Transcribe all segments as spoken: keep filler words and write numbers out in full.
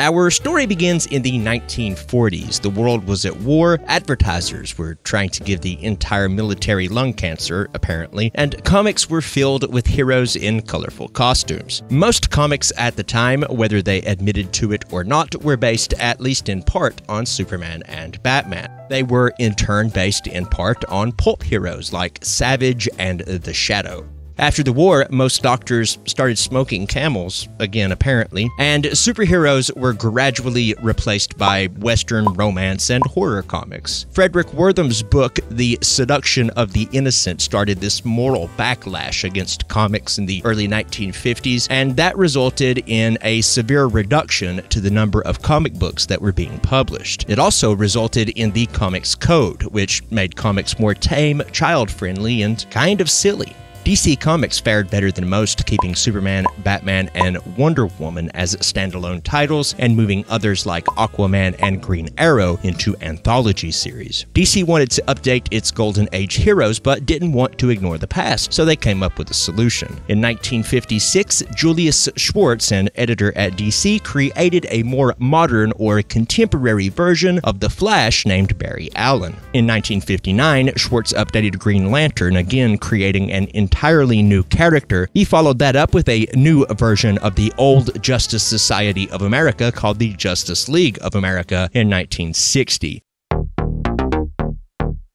Our story begins in the nineteen forties. The world was at war, advertisers were trying to give the entire military lung cancer, apparently, and comics were filled with heroes in colorful costumes. Most comics at the time, whether they admitted to it or not, were based, at least in part, on Superman and Batman. They were in turn based in part on pulp heroes like Savage and the Shadow. After the war, most doctors started smoking camels, again apparently, and superheroes were gradually replaced by Western romance and horror comics. Frederick Wortham's book, The Seduction of the Innocent, started this moral backlash against comics in the early nineteen fifties, and that resulted in a severe reduction to the number of comic books that were being published. It also resulted in the Comics Code, which made comics more tame, child-friendly, and kind of silly. D C Comics fared better than most, keeping Superman, Batman, and Wonder Woman as standalone titles and moving others like Aquaman and Green Arrow into anthology series. D C wanted to update its Golden Age heroes but didn't want to ignore the past, so they came up with a solution. In nineteen fifty-six, Julius Schwartz, an editor at D C, created a more modern or contemporary version of The Flash named Barry Allen. In nineteen fifty-nine, Schwartz updated Green Lantern, again creating an entirely new character. He followed that up with a new version of the old Justice Society of America called the Justice League of America in nineteen sixty.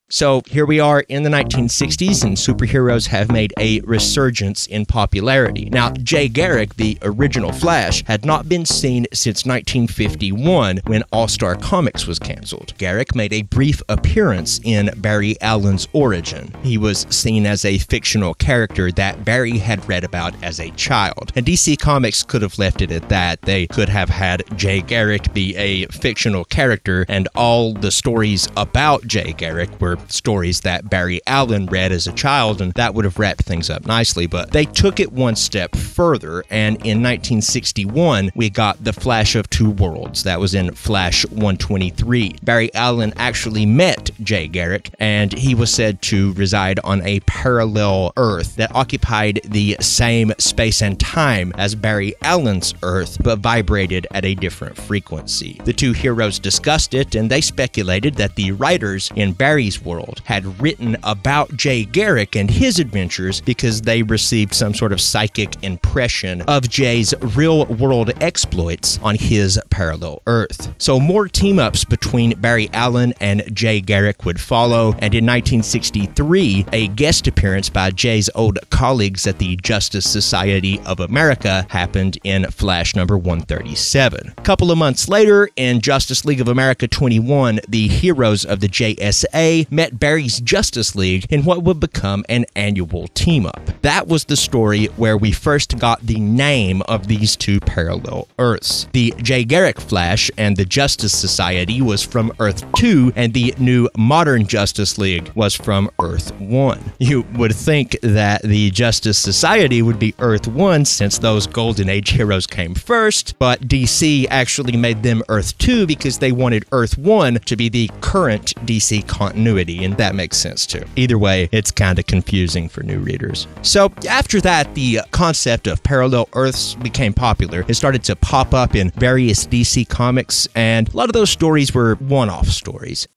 So here we are in the nineteen sixties, and superheroes have made a resurgence in popularity. Now, Jay Garrick, the original Flash, had not been seen since nineteen fifty-one, when All-Star Comics was canceled. Garrick made a brief appearance in Barry Allen's origin. He was seen as a fictional character that Barry had read about as a child, and D C Comics could have left it at that. They could have had Jay Garrick be a fictional character, and all the stories about Jay Garrick were stories that Barry Allen read as a child, and that would have wrapped things up nicely, but they took it one step further, and in nineteen sixty-one, we got The Flash of Two Worlds. That was in Flash one twenty-three. Barry Allen actually met Jay Garrick, and he was said to reside on a parallel Earth that occupied the same space and time as Barry Allen's Earth, but vibrated at a different frequency. The two heroes discussed it, and they speculated that the writers in Barry's world had written about Jay Garrick and his adventures because they received some sort of psychic impression of Jay's real-world exploits on his parallel Earth. So more team-ups between Barry Allen and Jay Garrick would follow, and in nineteen sixty-three, a guest appearance by Jay's old colleagues at the Justice Society of America happened in Flash number one thirty-seven. A couple of months later, in Justice League of America twenty-one, the heroes of the J S A met Barry's Justice League in what would become an annual team-up. That was the story where we first got the name of these two parallel Earths. The Jay Garrick Flash and the Justice Society was from Earth two, and the new modern Justice League was from Earth one. You would think that the Justice Society would be Earth one since those Golden Age heroes came first, but D C actually made them Earth two because they wanted Earth one to be the current D C continuity, and that makes sense too. Either way, it's kind of confusing for new readers. So after that, the concept of parallel Earths became popular. It started to pop up in various D C comics, and a lot of those stories were one-off stories.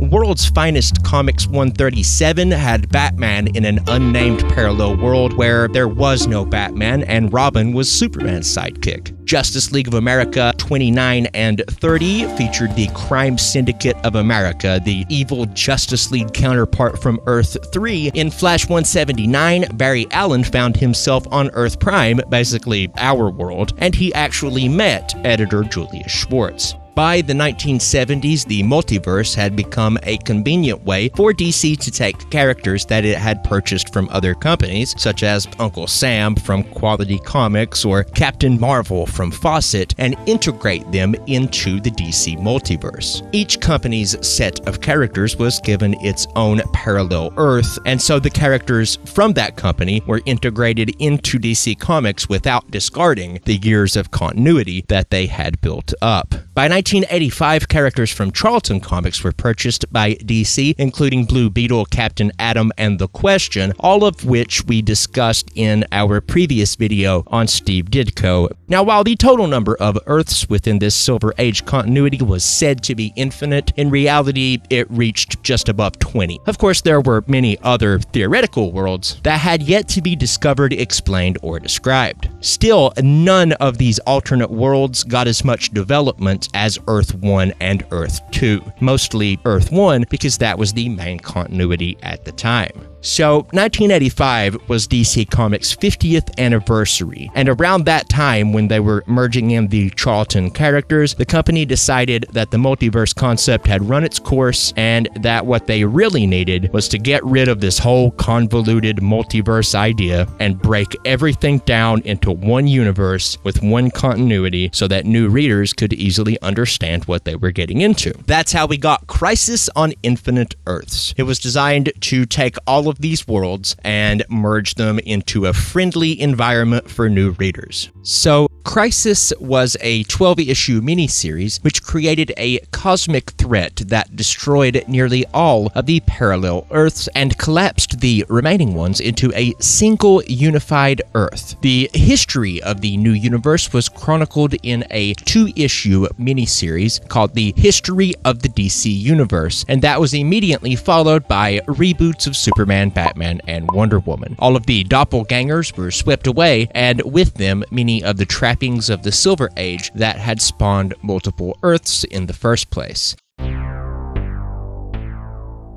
World's Finest Comics one thirty-seven had Batman in an unnamed parallel world where there was no Batman and Robin was Superman's sidekick. Justice League of America twenty-nine and thirty featured the Crime Syndicate of America, the evil Justice League counterpart from Earth three. In Flash one seventy-nine, Barry Allen found himself on Earth Prime, basically our world, and he actually met editor Julius Schwartz. By the nineteen seventies, the multiverse had become a convenient way for D C to take characters that it had purchased from other companies, such as Uncle Sam from Quality Comics or Captain Marvel from Fawcett, and integrate them into the D C multiverse. Each company's set of characters was given its own parallel Earth, and so the characters from that company were integrated into D C Comics without discarding the years of continuity that they had built up. By nineteen eighty-five, characters from Charlton Comics were purchased by D C, including Blue Beetle, Captain Atom, and The Question, all of which we discussed in our previous video on Steve Ditko. Now, while the total number of Earths within this Silver Age continuity was said to be infinite, in reality, it reached just above twenty. Of course, there were many other theoretical worlds that had yet to be discovered, explained, or described. Still, none of these alternate worlds got as much development as Earth one and Earth two, mostly Earth one because that was the main continuity at the time. So, nineteen eighty-five was D C Comics' fiftieth anniversary, and around that time when they were merging in the Charlton characters, the company decided that the multiverse concept had run its course and that what they really needed was to get rid of this whole convoluted multiverse idea and break everything down into one universe with one continuity so that new readers could easily understand what they were getting into. That's how we got Crisis on Infinite Earths. It was designed to take all of these worlds and merge them into a friendly environment for new readers. So, Crisis was a twelve issue miniseries which created a cosmic threat that destroyed nearly all of the parallel Earths and collapsed the remaining ones into a single unified Earth. The history of the new universe was chronicled in a two issue miniseries called The History of the D C Universe, and that was immediately followed by reboots of Superman. Superman, Batman, and Wonder Woman. All of the doppelgangers were swept away, and with them, many of the trappings of the Silver Age that had spawned multiple Earths in the first place.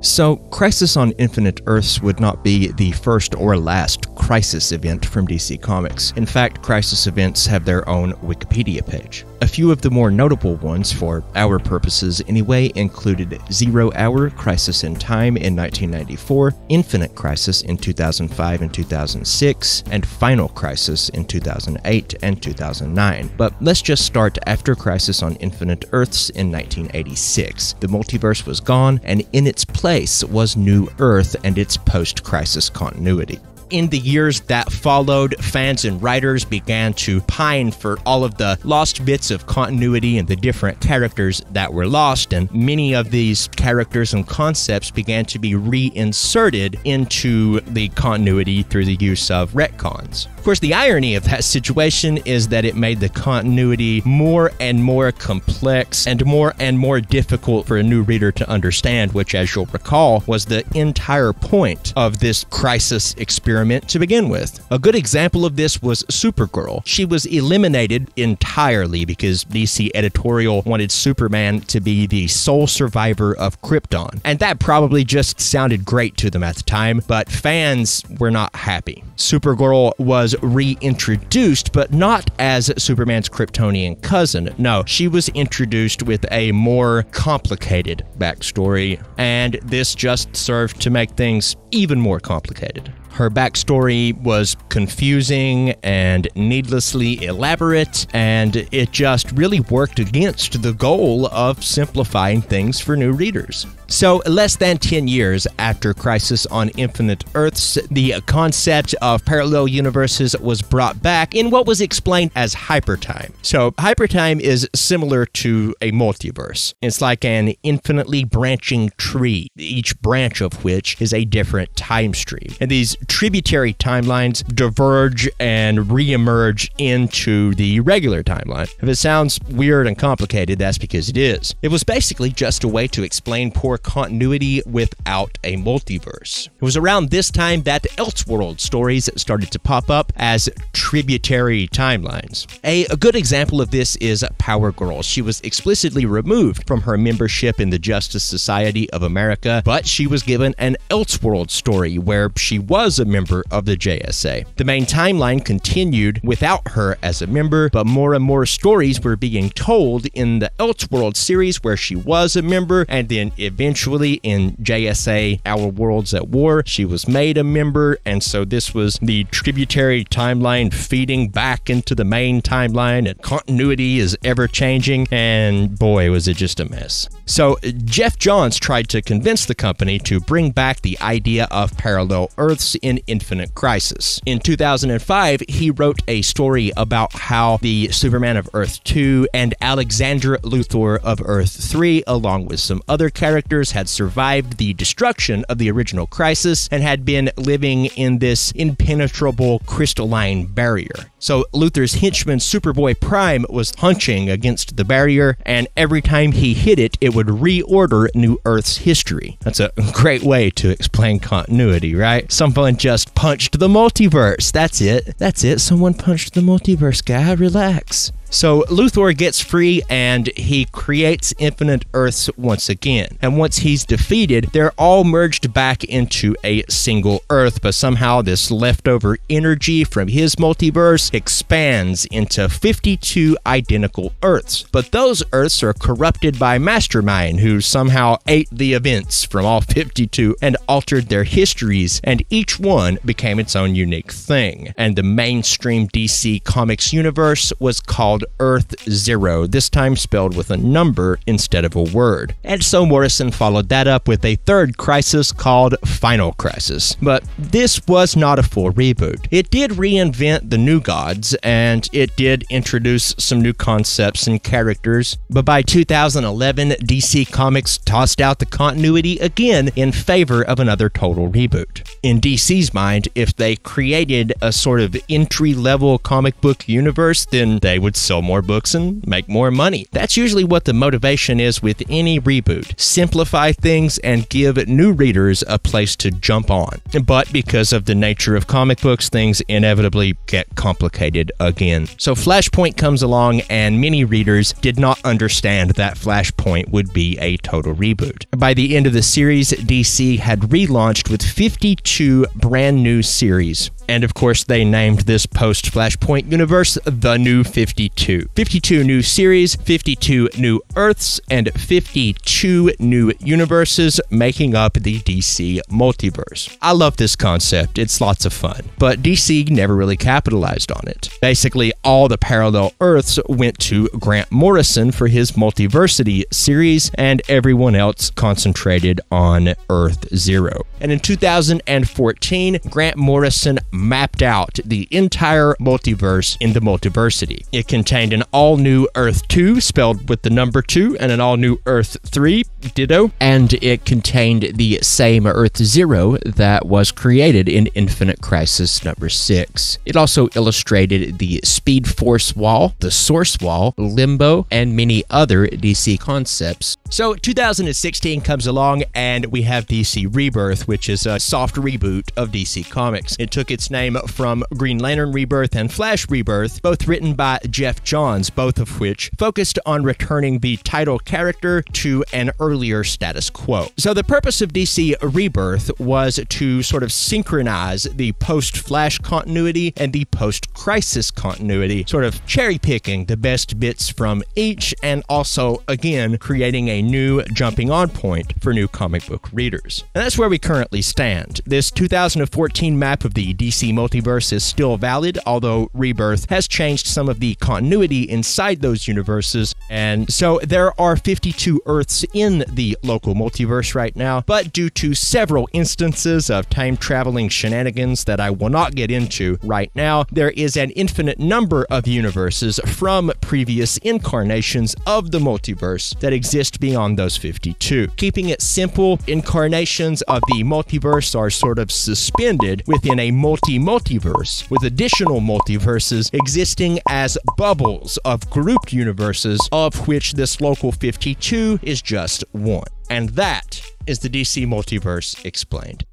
So, Crisis on Infinite Earths would not be the first or last Crisis event from D C Comics. In fact, Crisis events have their own Wikipedia page. A few of the more notable ones, for our purposes anyway, included Zero Hour, Crisis in Time in nineteen ninety-four, Infinite Crisis in two thousand five and two thousand six, and Final Crisis in two thousand eight and two thousand nine. But let's just start after Crisis on Infinite Earths in nineteen eighty-six. The multiverse was gone, and in its place was New Earth and its post-crisis continuity. In the years that followed, fans and writers began to pine for all of the lost bits of continuity and the different characters that were lost, and many of these characters and concepts began to be reinserted into the continuity through the use of retcons. Of course, the irony of that situation is that it made the continuity more and more complex and more and more difficult for a new reader to understand, which, as you'll recall, was the entire point of this crisis experiment to begin with. A good example of this was Supergirl. She was eliminated entirely because D C editorial wanted Superman to be the sole survivor of Krypton. And that probably just sounded great to them at the time, but fans were not happy. Supergirl was reintroduced, but not as Superman's Kryptonian cousin. No, she was introduced with a more complicated backstory, and this just served to make things even more complicated. Her backstory was confusing and needlessly elaborate, and it just really worked against the goal of simplifying things for new readers. So, less than ten years after Crisis on Infinite Earths, the concept of parallel universes was brought back in what was explained as hypertime. So, hypertime is similar to a multiverse. It's like an infinitely branching tree, each branch of which is a different time stream. And these tributary timelines diverge and reemerge into the regular timeline. If it sounds weird and complicated, that's because it is. It was basically just a way to explain poor continuity without a multiverse. It was around this time that Elseworld stories started to pop up as tributary timelines. A good example of this is Power Girl. She was explicitly removed from her membership in the Justice Society of America, but she was given an Elseworld story where she was was a member of the J S A. The main timeline continued without her as a member, but more and more stories were being told in the Elseworld series where she was a member, and then eventually in J S A, Our Worlds at War, she was made a member, and so this was the tributary timeline feeding back into the main timeline, and continuity is ever-changing, and boy, was it just a mess. So Jeff Johns tried to convince the company to bring back the idea of parallel Earths in Infinite Crisis. In two thousand five, he wrote a story about how the Superman of Earth two and Alexandra Luthor of Earth three, along with some other characters, had survived the destruction of the original crisis and had been living in this impenetrable crystalline barrier. So Luthor's henchman Superboy Prime was hunching against the barrier, and every time he hit it, it would reorder New Earth's history. That's a great way to explain continuity, right? Someone just punched the multiverse. That's it. That's it. Someone punched the multiverse, guy. Relax. So Luthor gets free and he creates Infinite Earths once again. And once he's defeated, they're all merged back into a single Earth, but somehow this leftover energy from his multiverse expands into fifty-two identical Earths. But those Earths are corrupted by Mastermind, who somehow ate the events from all fifty-two and altered their histories, and each one became its own unique thing. And the mainstream D C Comics universe was called Earth Zero, this time spelled with a number instead of a word. And so Morrison followed that up with a third crisis called Final Crisis. But this was not a full reboot. It did reinvent the new gods, and it did introduce some new concepts and characters, but by two thousand eleven, D C Comics tossed out the continuity again in favor of another total reboot. In D C's mind, if they created a sort of entry-level comic book universe, then they would sell more books and make more money. That's usually what the motivation is with any reboot. Simplify things and give new readers a place to jump on. But because of the nature of comic books, things inevitably get complicated again. So Flashpoint comes along, and many readers did not understand that Flashpoint would be a total reboot. By the end of the series, D C had relaunched with fifty-two brand new series. And of course, they named this post-Flashpoint universe the new fifty-two. fifty-two new series, fifty-two new Earths, and fifty-two new universes making up the D C multiverse. I love this concept. It's lots of fun. But D C never really capitalized on it. Basically, all the parallel Earths went to Grant Morrison for his Multiversity series, and everyone else concentrated on Earth Zero. And in two thousand fourteen, Grant Morrison mapped out the entire multiverse in the Multiversity. It contained an all-new Earth two, spelled with the number two, and an all-new Earth three, ditto, and it contained the same Earth Zero that was created in Infinite Crisis number six. It also illustrated the Speed Force Wall, the Source Wall, Limbo, and many other D C concepts. So two thousand sixteen comes along and we have D C Rebirth, which is a soft reboot of D C Comics. It took its name from Green Lantern Rebirth and Flash Rebirth, both written by Jeff Johns, both of which focused on returning the title character to an earlier status quo. So the purpose of D C Rebirth was to sort of synchronize the post-Flash continuity and the post-Crisis continuity, sort of cherry-picking the best bits from each and also, again, creating a new jumping-on point for new comic book readers. And that's where we currently stand. This two thousand fourteen map of the D C multiverse is still valid, although Rebirth has changed some of the continuity inside those universes, and so there are fifty-two Earths in the local multiverse right now, but due to several instances of time-traveling shenanigans that I will not get into right now, there is an infinite number of universes from previous incarnations of the multiverse that exist beyond those fifty-two. Keeping it simple, incarnations of the multiverse are sort of suspended within a multi-multiverse, with additional multiverses existing as bubbles of grouped universes, of which this local fifty-two is just one. And that is the D C Multiverse explained.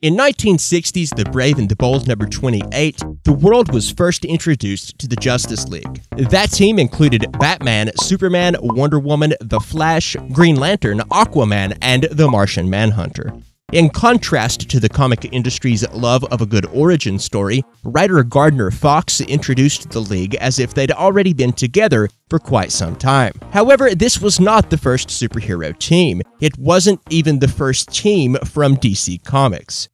In nineteen sixties, The Brave and the Bold number twenty-eight, the world was first introduced to the Justice League. That team included Batman, Superman, Wonder Woman, The Flash, Green Lantern, Aquaman, and the Martian Manhunter. In contrast to the comic industry's love of a good origin story, writer Gardner Fox introduced the League as if they'd already been together for quite some time. However, this was not the first superhero team. It wasn't even the first team from D C Comics.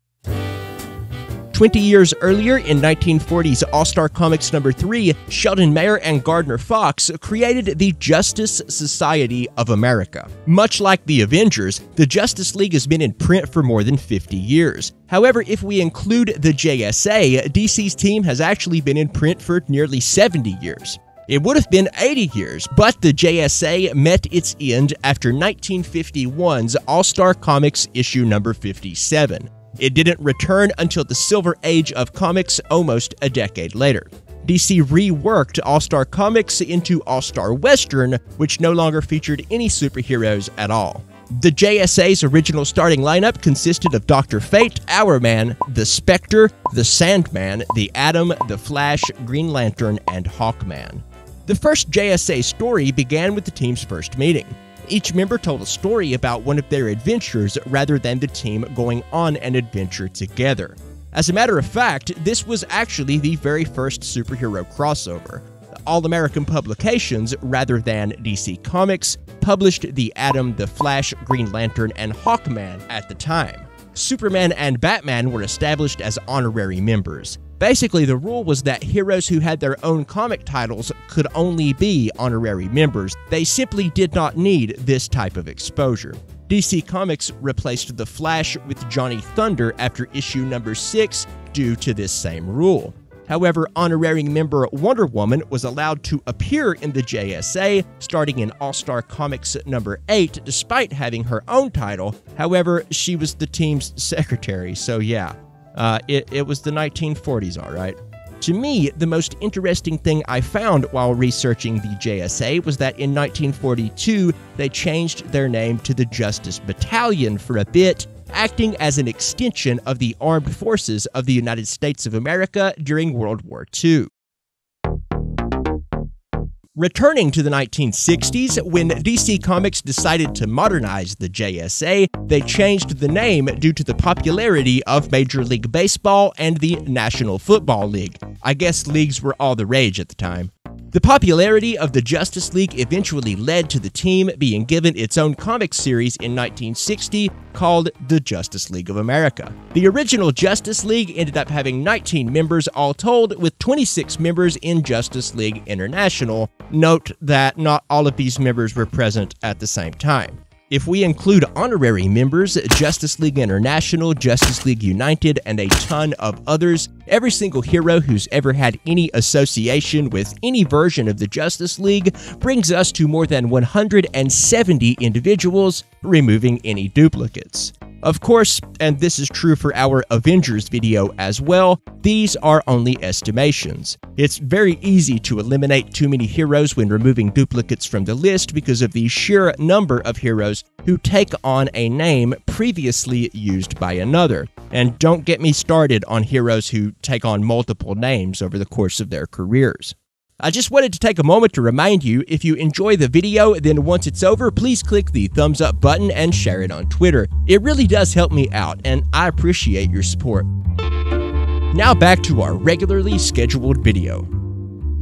Twenty years earlier, in nineteen forty's All-Star Comics number three, Sheldon Mayer and Gardner Fox created the Justice Society of America. Much like the Avengers, the Justice League has been in print for more than fifty years. However, if we include the J S A, D C's team has actually been in print for nearly seventy years. It would have been eighty years, but the J S A met its end after nineteen fifty-one's All-Star Comics issue number fifty-seven. It didn't return until the Silver Age of comics almost a decade later. D C reworked All-Star Comics into All-Star Western, which no longer featured any superheroes at all. The J S A's original starting lineup consisted of Doctor Fate, Hourman, the Spectre, the Sandman, the Atom, the Flash, Green Lantern, and Hawkman. The first J S A story began with the team's first meeting. Each member told a story about one of their adventures rather than the team going on an adventure together. As a matter of fact, this was actually the very first superhero crossover. All-American Publications, rather than D C Comics, published the Atom, the Flash, Green Lantern, and Hawkman at the time. Superman and Batman were established as honorary members. Basically, the rule was that heroes who had their own comic titles could only be honorary members. They simply did not need this type of exposure. D C Comics replaced The Flash with Johnny Thunder after issue number six due to this same rule. However, honorary member Wonder Woman was allowed to appear in the J S A, starting in All-Star Comics number eight, despite having her own title. However, she was the team's secretary, so yeah. Uh, it, it was the nineteen forties, all right. To me, the most interesting thing I found while researching the J S A was that in nineteen forty-two, they changed their name to the Justice Battalion for a bit, acting as an extension of the Armed Forces of the United States of America during World War Two. Returning to the nineteen sixties, when D C Comics decided to modernize the J S A, they changed the name due to the popularity of Major League Baseball and the National Football League. I guess leagues were all the rage at the time. The popularity of the Justice League eventually led to the team being given its own comic series in nineteen sixty called the Justice League of America. The original Justice League ended up having nineteen members all told, with twenty-six members in Justice League International. Note that not all of these members were present at the same time. If we include honorary members, Justice League International, Justice League United, and a ton of others, every single hero who's ever had any association with any version of the Justice League brings us to more than one hundred seventy individuals, removing any duplicates. Of course, and this is true for our Avengers video as well, these are only estimations. It's very easy to eliminate too many heroes when removing duplicates from the list because of the sheer number of heroes who take on a name previously used by another. And don't get me started on heroes who take on multiple names over the course of their careers. I just wanted to take a moment to remind you, if you enjoy the video, then once it's over, please click the thumbs up button and share it on Twitter. It really does help me out, and I appreciate your support. Now back to our regularly scheduled video.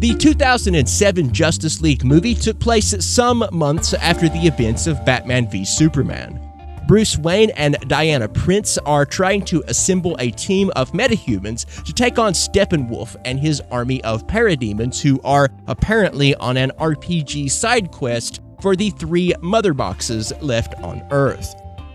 The two thousand seven Justice League movie took place some months after the events of Batman v Superman. Bruce Wayne and Diana Prince are trying to assemble a team of metahumans to take on Steppenwolf and his army of parademons who are apparently on an R P G side quest for the three mother boxes left on Earth.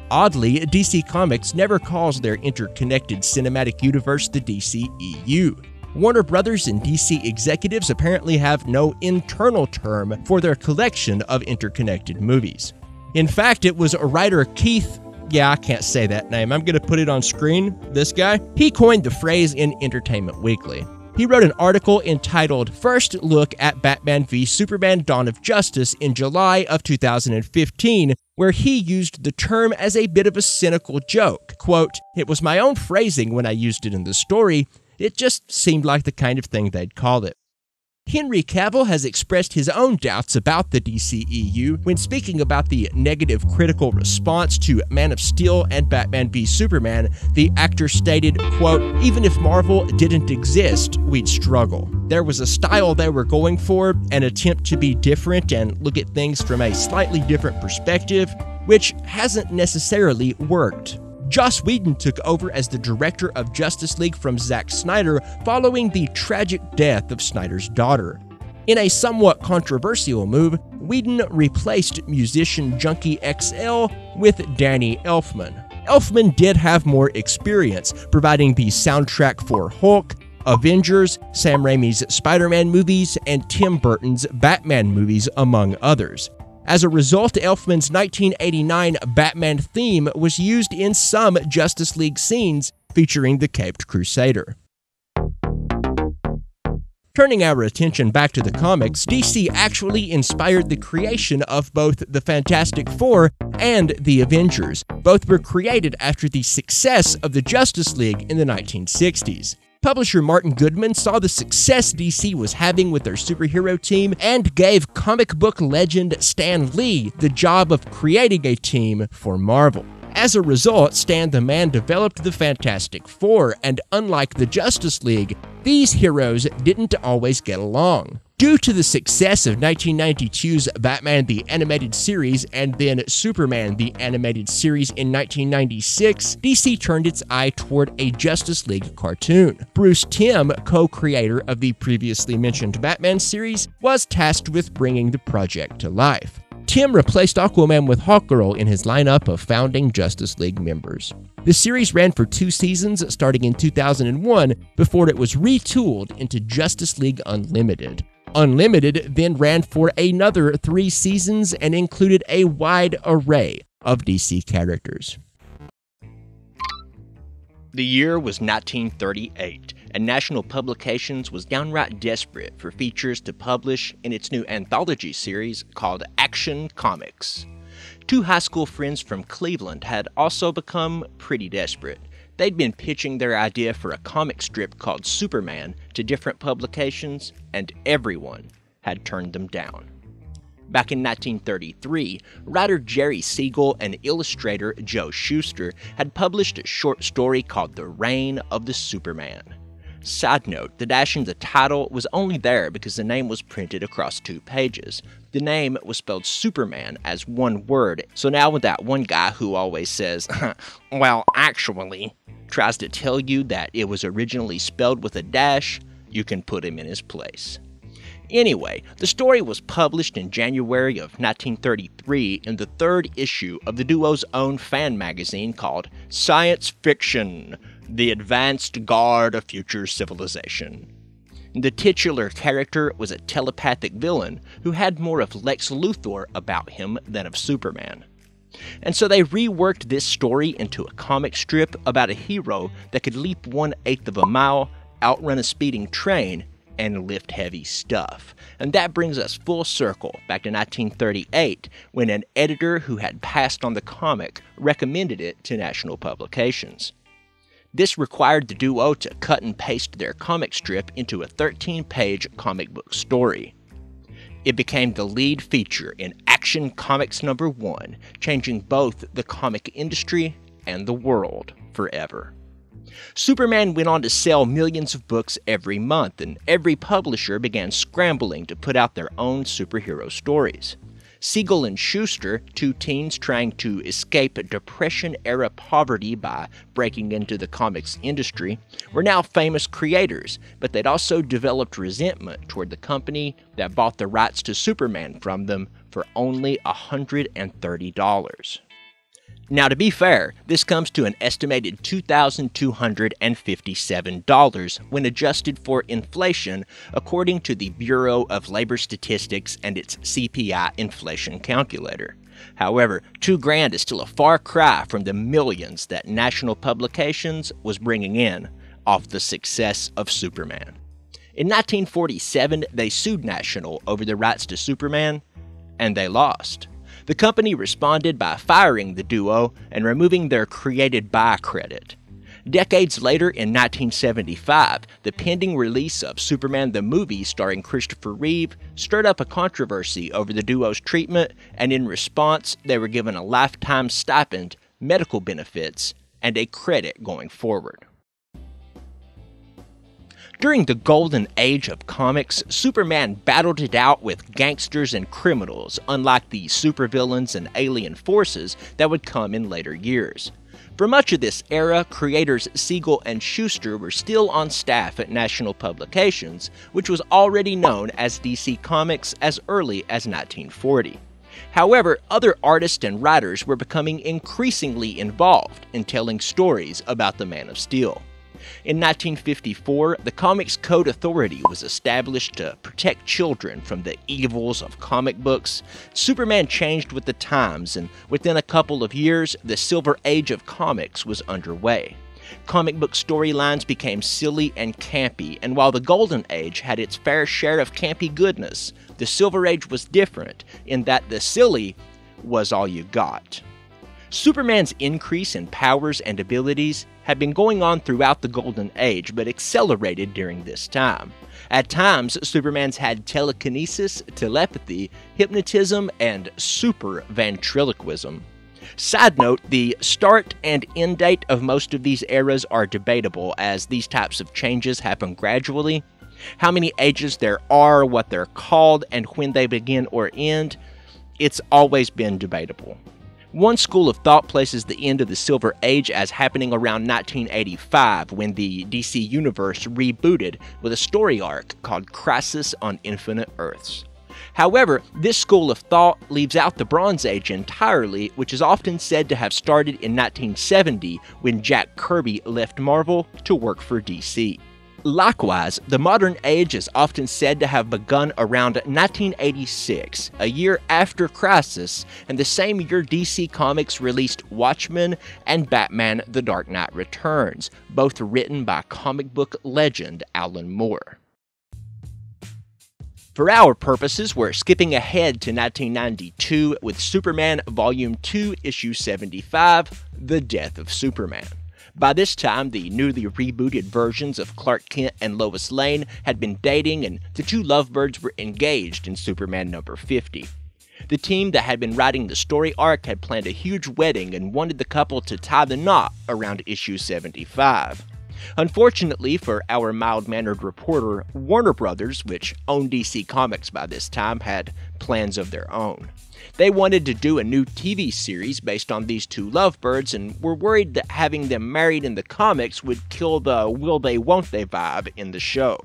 Oddly, D C Comics never calls their interconnected cinematic universe the D C E U. Warner Brothers and D C executives apparently have no internal term for their collection of interconnected movies. In fact, it was writer Keith, yeah, I can't say that name, I'm going to put it on screen, this guy, he coined the phrase in Entertainment Weekly. He wrote an article entitled, First Look at Batman v Superman Dawn of Justice in July of two thousand fifteen, where he used the term as a bit of a cynical joke. Quote, "It was my own phrasing when I used it in the story, it just seemed like the kind of thing they'd call it." Henry Cavill has expressed his own doubts about the D C E U when speaking about the negative critical response to Man of Steel and Batman v Superman. The actor stated, quote, "Even if Marvel didn't exist, we'd struggle. There was a style they were going for, an attempt to be different and look at things from a slightly different perspective, which hasn't necessarily worked." Joss Whedon took over as the director of Justice League from Zack Snyder following the tragic death of Snyder's daughter. In a somewhat controversial move, Whedon replaced musician Junkie X L with Danny Elfman. Elfman did have more experience, providing the soundtrack for Hulk, Avengers, Sam Raimi's Spider-Man movies, and Tim Burton's Batman movies, among others. As a result, Elfman's nineteen eighty-nine Batman theme was used in some Justice League scenes featuring the Caped Crusader. Turning our attention back to the comics, D C actually inspired the creation of both the Fantastic Four and the Avengers. Both were created after the success of the Justice League in the nineteen sixties. Publisher Martin Goodman saw the success D C was having with their superhero team and gave comic book legend Stan Lee the job of creating a team for Marvel. As a result, Stan the Man developed the Fantastic Four, and unlike the Justice League, these heroes didn't always get along. Due to the success of nineteen ninety-two's Batman the Animated Series and then Superman the Animated Series in nineteen ninety-six, D C turned its eye toward a Justice League cartoon. Bruce Timm, co-creator of the previously mentioned Batman series, was tasked with bringing the project to life. Timm replaced Aquaman with Hawkgirl in his lineup of founding Justice League members. The series ran for two seasons starting in two thousand one before it was retooled into Justice League Unlimited. Unlimited then ran for another three seasons and included a wide array of D C characters. The year was nineteen thirty-eight, and National Publications was downright desperate for features to publish in its new anthology series called Action Comics. Two high school friends from Cleveland had also become pretty desperate. They'd been pitching their idea for a comic strip called Superman to different publications, and everyone had turned them down. Back in nineteen thirty-three, writer Jerry Siegel and illustrator Joe Shuster had published a short story called The Reign of the Superman. Side note, the dash in the title was only there because the name was printed across two pages. The name was spelled Superman as one word, so now when that one guy who always says, well, actually, tries to tell you that it was originally spelled with a dash, you can put him in his place. Anyway, the story was published in January of nineteen thirty-three in the third issue of the duo's own fan magazine called Science Fiction, the Advanced Guard of Future Civilization. The titular character was a telepathic villain who had more of Lex Luthor about him than of Superman. And so they reworked this story into a comic strip about a hero that could leap one-eighth of a mile, outrun a speeding train, and lift heavy stuff. And that brings us full circle back to nineteen thirty-eight, when an editor who had passed on the comic recommended it to National Publications. This required the duo to cut and paste their comic strip into a thirteen-page comic book story. It became the lead feature in Action Comics number one, changing both the comic industry and the world forever. Superman went on to sell millions of books every month, and every publisher began scrambling to put out their own superhero stories. Siegel and Shuster, two teens trying to escape Depression-era poverty by breaking into the comics industry, were now famous creators, but they'd also developed resentment toward the company that bought the rights to Superman from them for only one hundred thirty dollars. Now, to be fair, this comes to an estimated two thousand two hundred fifty-seven dollars when adjusted for inflation, according to the Bureau of Labor Statistics and its C P I inflation calculator. However, two grand is still a far cry from the millions that National Publications was bringing in off the success of Superman. In nineteen forty-seven, they sued National over the rights to Superman, and they lost. The company responded by firing the duo and removing their created by credit. Decades later, in nineteen seventy-five, the pending release of Superman the Movie starring Christopher Reeve stirred up a controversy over the duo's treatment, and in response, they were given a lifetime stipend, medical benefits, and a credit going forward. During the golden age of comics, Superman battled it out with gangsters and criminals, unlike the supervillains and alien forces that would come in later years. For much of this era, creators Siegel and Schuster were still on staff at National Publications, which was already known as D C Comics as early as nineteen forty. However, other artists and writers were becoming increasingly involved in telling stories about the Man of Steel. In nineteen fifty-four, the Comics Code Authority was established to protect children from the evils of comic books. Superman changed with the times, and within a couple of years, the Silver Age of comics was underway. Comic book storylines became silly and campy, and while the Golden Age had its fair share of campy goodness, the Silver Age was different in that the silly was all you got. Superman's increase in powers and abilities had been going on throughout the Golden Age, but accelerated during this time. At times, Superman's had telekinesis, telepathy, hypnotism, and super ventriloquism. Side note, the start and end date of most of these eras are debatable, as these types of changes happen gradually. How many ages there are, what they're called, and when they begin or end, it's always been debatable. One school of thought places the end of the Silver Age as happening around nineteen eighty-five, when the D C Universe rebooted with a story arc called Crisis on Infinite Earths. However, this school of thought leaves out the Bronze Age entirely, which is often said to have started in nineteen seventy when Jack Kirby left Marvel to work for D C. Likewise, the modern age is often said to have begun around nineteen eighty-six, a year after Crisis, and the same year D C Comics released Watchmen and Batman: The Dark Knight Returns, both written by comic book legend Alan Moore. For our purposes, we're skipping ahead to nineteen ninety-two with Superman Volume two, Issue seventy-five, The Death of Superman. By this time, the newly rebooted versions of Clark Kent and Lois Lane had been dating, and the two lovebirds were engaged in Superman number fifty. The team that had been writing the story arc had planned a huge wedding and wanted the couple to tie the knot around issue seventy-five. Unfortunately for our mild-mannered reporter, Warner Brothers, which owned D C Comics by this time, had plans of their own. They wanted to do a new T V series based on these two lovebirds and were worried that having them married in the comics would kill the will-they-won't-they vibe in the show.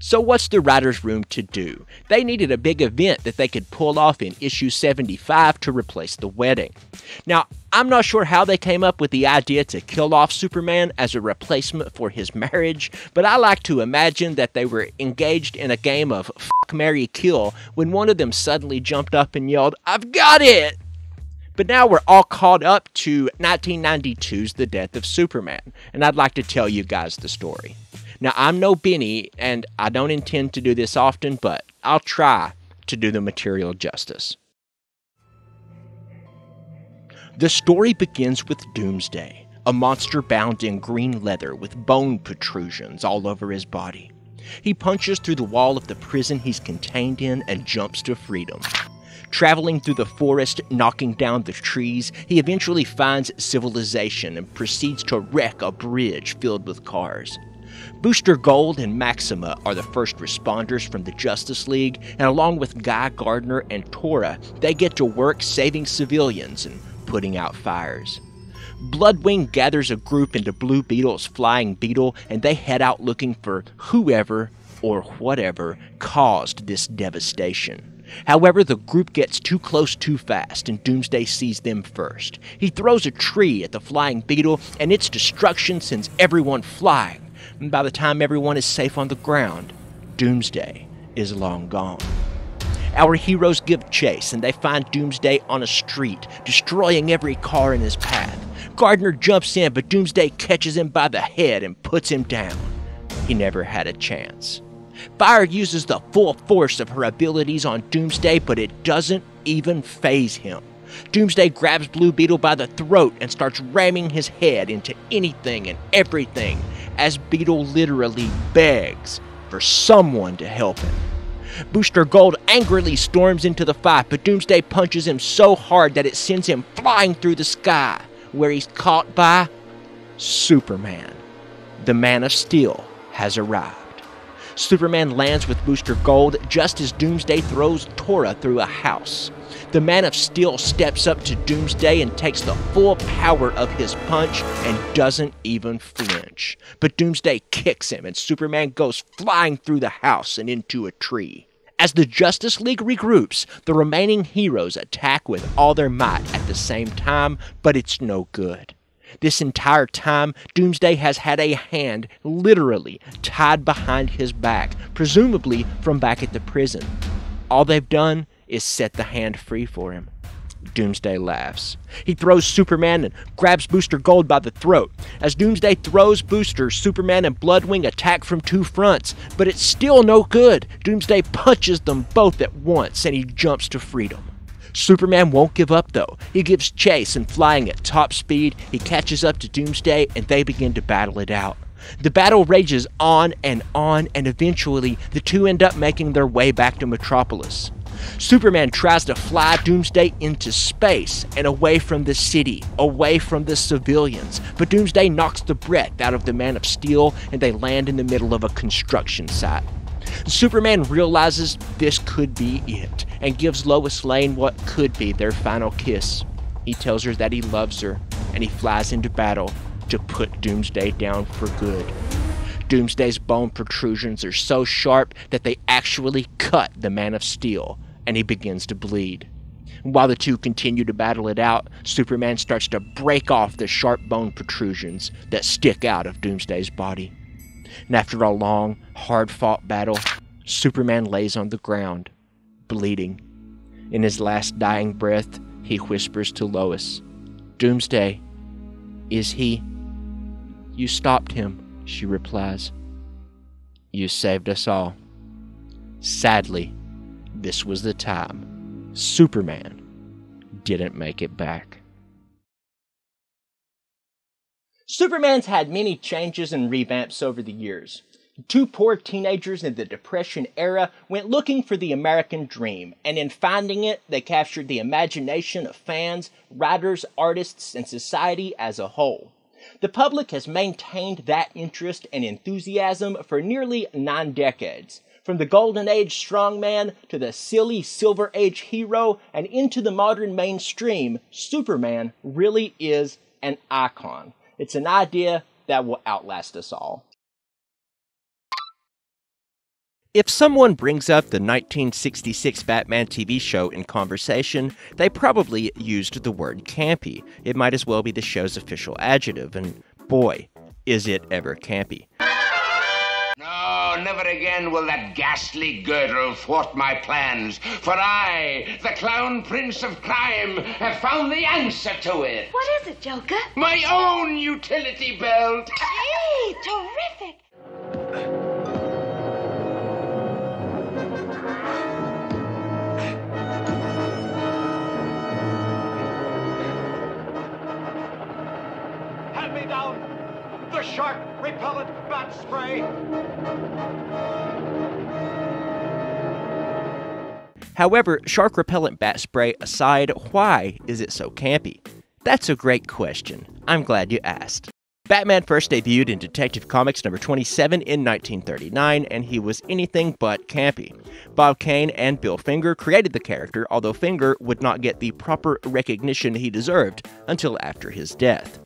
So what's the writer's room to do? They needed a big event that they could pull off in issue seventy-five to replace the wedding. Now, I'm not sure how they came up with the idea to kill off Superman as a replacement for his marriage, but I like to imagine that they were engaged in a game of fuck, marry, kill when one of them suddenly jumped up and yelled, "I've got it!" But now we're all caught up to nineteen ninety-two's The Death of Superman, and I'd like to tell you guys the story. Now, I'm no Benny, and I don't intend to do this often, but I'll try to do the material justice. The story begins with Doomsday, a monster bound in green leather with bone protrusions all over his body. He punches through the wall of the prison he's contained in and jumps to freedom. Traveling through the forest, knocking down the trees, he eventually finds civilization and proceeds to wreck a bridge filled with cars. Booster Gold and Maxima are the first responders from the Justice League, and along with Guy Gardner and Tora, they get to work saving civilians and putting out fires. Bloodwing gathers a group into Blue Beetle's Flying Beetle, and they head out looking for whoever or whatever caused this devastation. However, the group gets too close too fast, and Doomsday sees them first. He throws a tree at the Flying Beetle, and its destruction sends everyone flying. And by the time everyone is safe on the ground, Doomsday is long gone. Our heroes give chase, and they find Doomsday on a street, destroying every car in his path. Gardner jumps in, but Doomsday catches him by the head and puts him down. He never had a chance. Fire uses the full force of her abilities on Doomsday, but it doesn't even faze him. Doomsday grabs Blue Beetle by the throat and starts ramming his head into anything and everything as Beetle literally begs for someone to help him. Booster Gold angrily storms into the fight, but Doomsday punches him so hard that it sends him flying through the sky, where he's caught by Superman. The Man of Steel has arrived. Superman lands with Booster Gold just as Doomsday throws Tora through a house. The Man of Steel steps up to Doomsday and takes the full power of his punch and doesn't even flinch. But Doomsday kicks him and Superman goes flying through the house and into a tree. As the Justice League regroups, the remaining heroes attack with all their might at the same time, but it's no good. This entire time, Doomsday has had a hand literally tied behind his back, presumably from back at the prison. All they've done is set the hand free for him. Doomsday laughs. He throws Superman and grabs Booster Gold by the throat. As Doomsday throws Booster, Superman and Bloodwing attack from two fronts, but it's still no good. Doomsday punches them both at once and he jumps to freedom. Superman won't give up though. He gives chase and flying at top speed, he catches up to Doomsday and they begin to battle it out. The battle rages on and on, and eventually the two end up making their way back to Metropolis. Superman tries to fly Doomsday into space and away from the city, away from the civilians, but Doomsday knocks the breath out of the Man of Steel and they land in the middle of a construction site. Superman realizes this could be it and gives Lois Lane what could be their final kiss. He tells her that he loves her and he flies into battle to put Doomsday down for good. Doomsday's bone protrusions are so sharp that they actually cut the Man of Steel, and he begins to bleed. While the two continue to battle it out, Superman starts to break off the sharp bone protrusions that stick out of Doomsday's body. And after a long, hard-fought battle, Superman lays on the ground, bleeding. In his last dying breath, he whispers to Lois, "Doomsday, is he?" "You stopped him," she replies. "You saved us all." Sadly, this was the time Superman didn't make it back. Superman's had many changes and revamps over the years. Two poor teenagers in the Depression era went looking for the American dream, and in finding it, they captured the imagination of fans, writers, artists, and society as a whole. The public has maintained that interest and enthusiasm for nearly nine decades. From the Golden Age strongman to the silly Silver Age hero and into the modern mainstream, Superman really is an icon. It's an idea that will outlast us all. If someone brings up the nineteen sixty-six Batman T V show in conversation, they probably used the word campy. It might as well be the show's official adjective, and boy, is it ever campy. No, never again will that ghastly girdle thwart my plans, for I, the Clown Prince of Crime, have found the answer to it. What is it, Joker? My own utility belt. Hey, terrific. Hand me down the shark repellent bat spray. However, shark repellent bat spray aside, why is it so campy? That's a great question. I'm glad you asked. Batman first debuted in Detective Comics number twenty-seven in nineteen thirty-nine, and he was anything but campy. Bob Kane and Bill Finger created the character, although Finger would not get the proper recognition he deserved until after his death.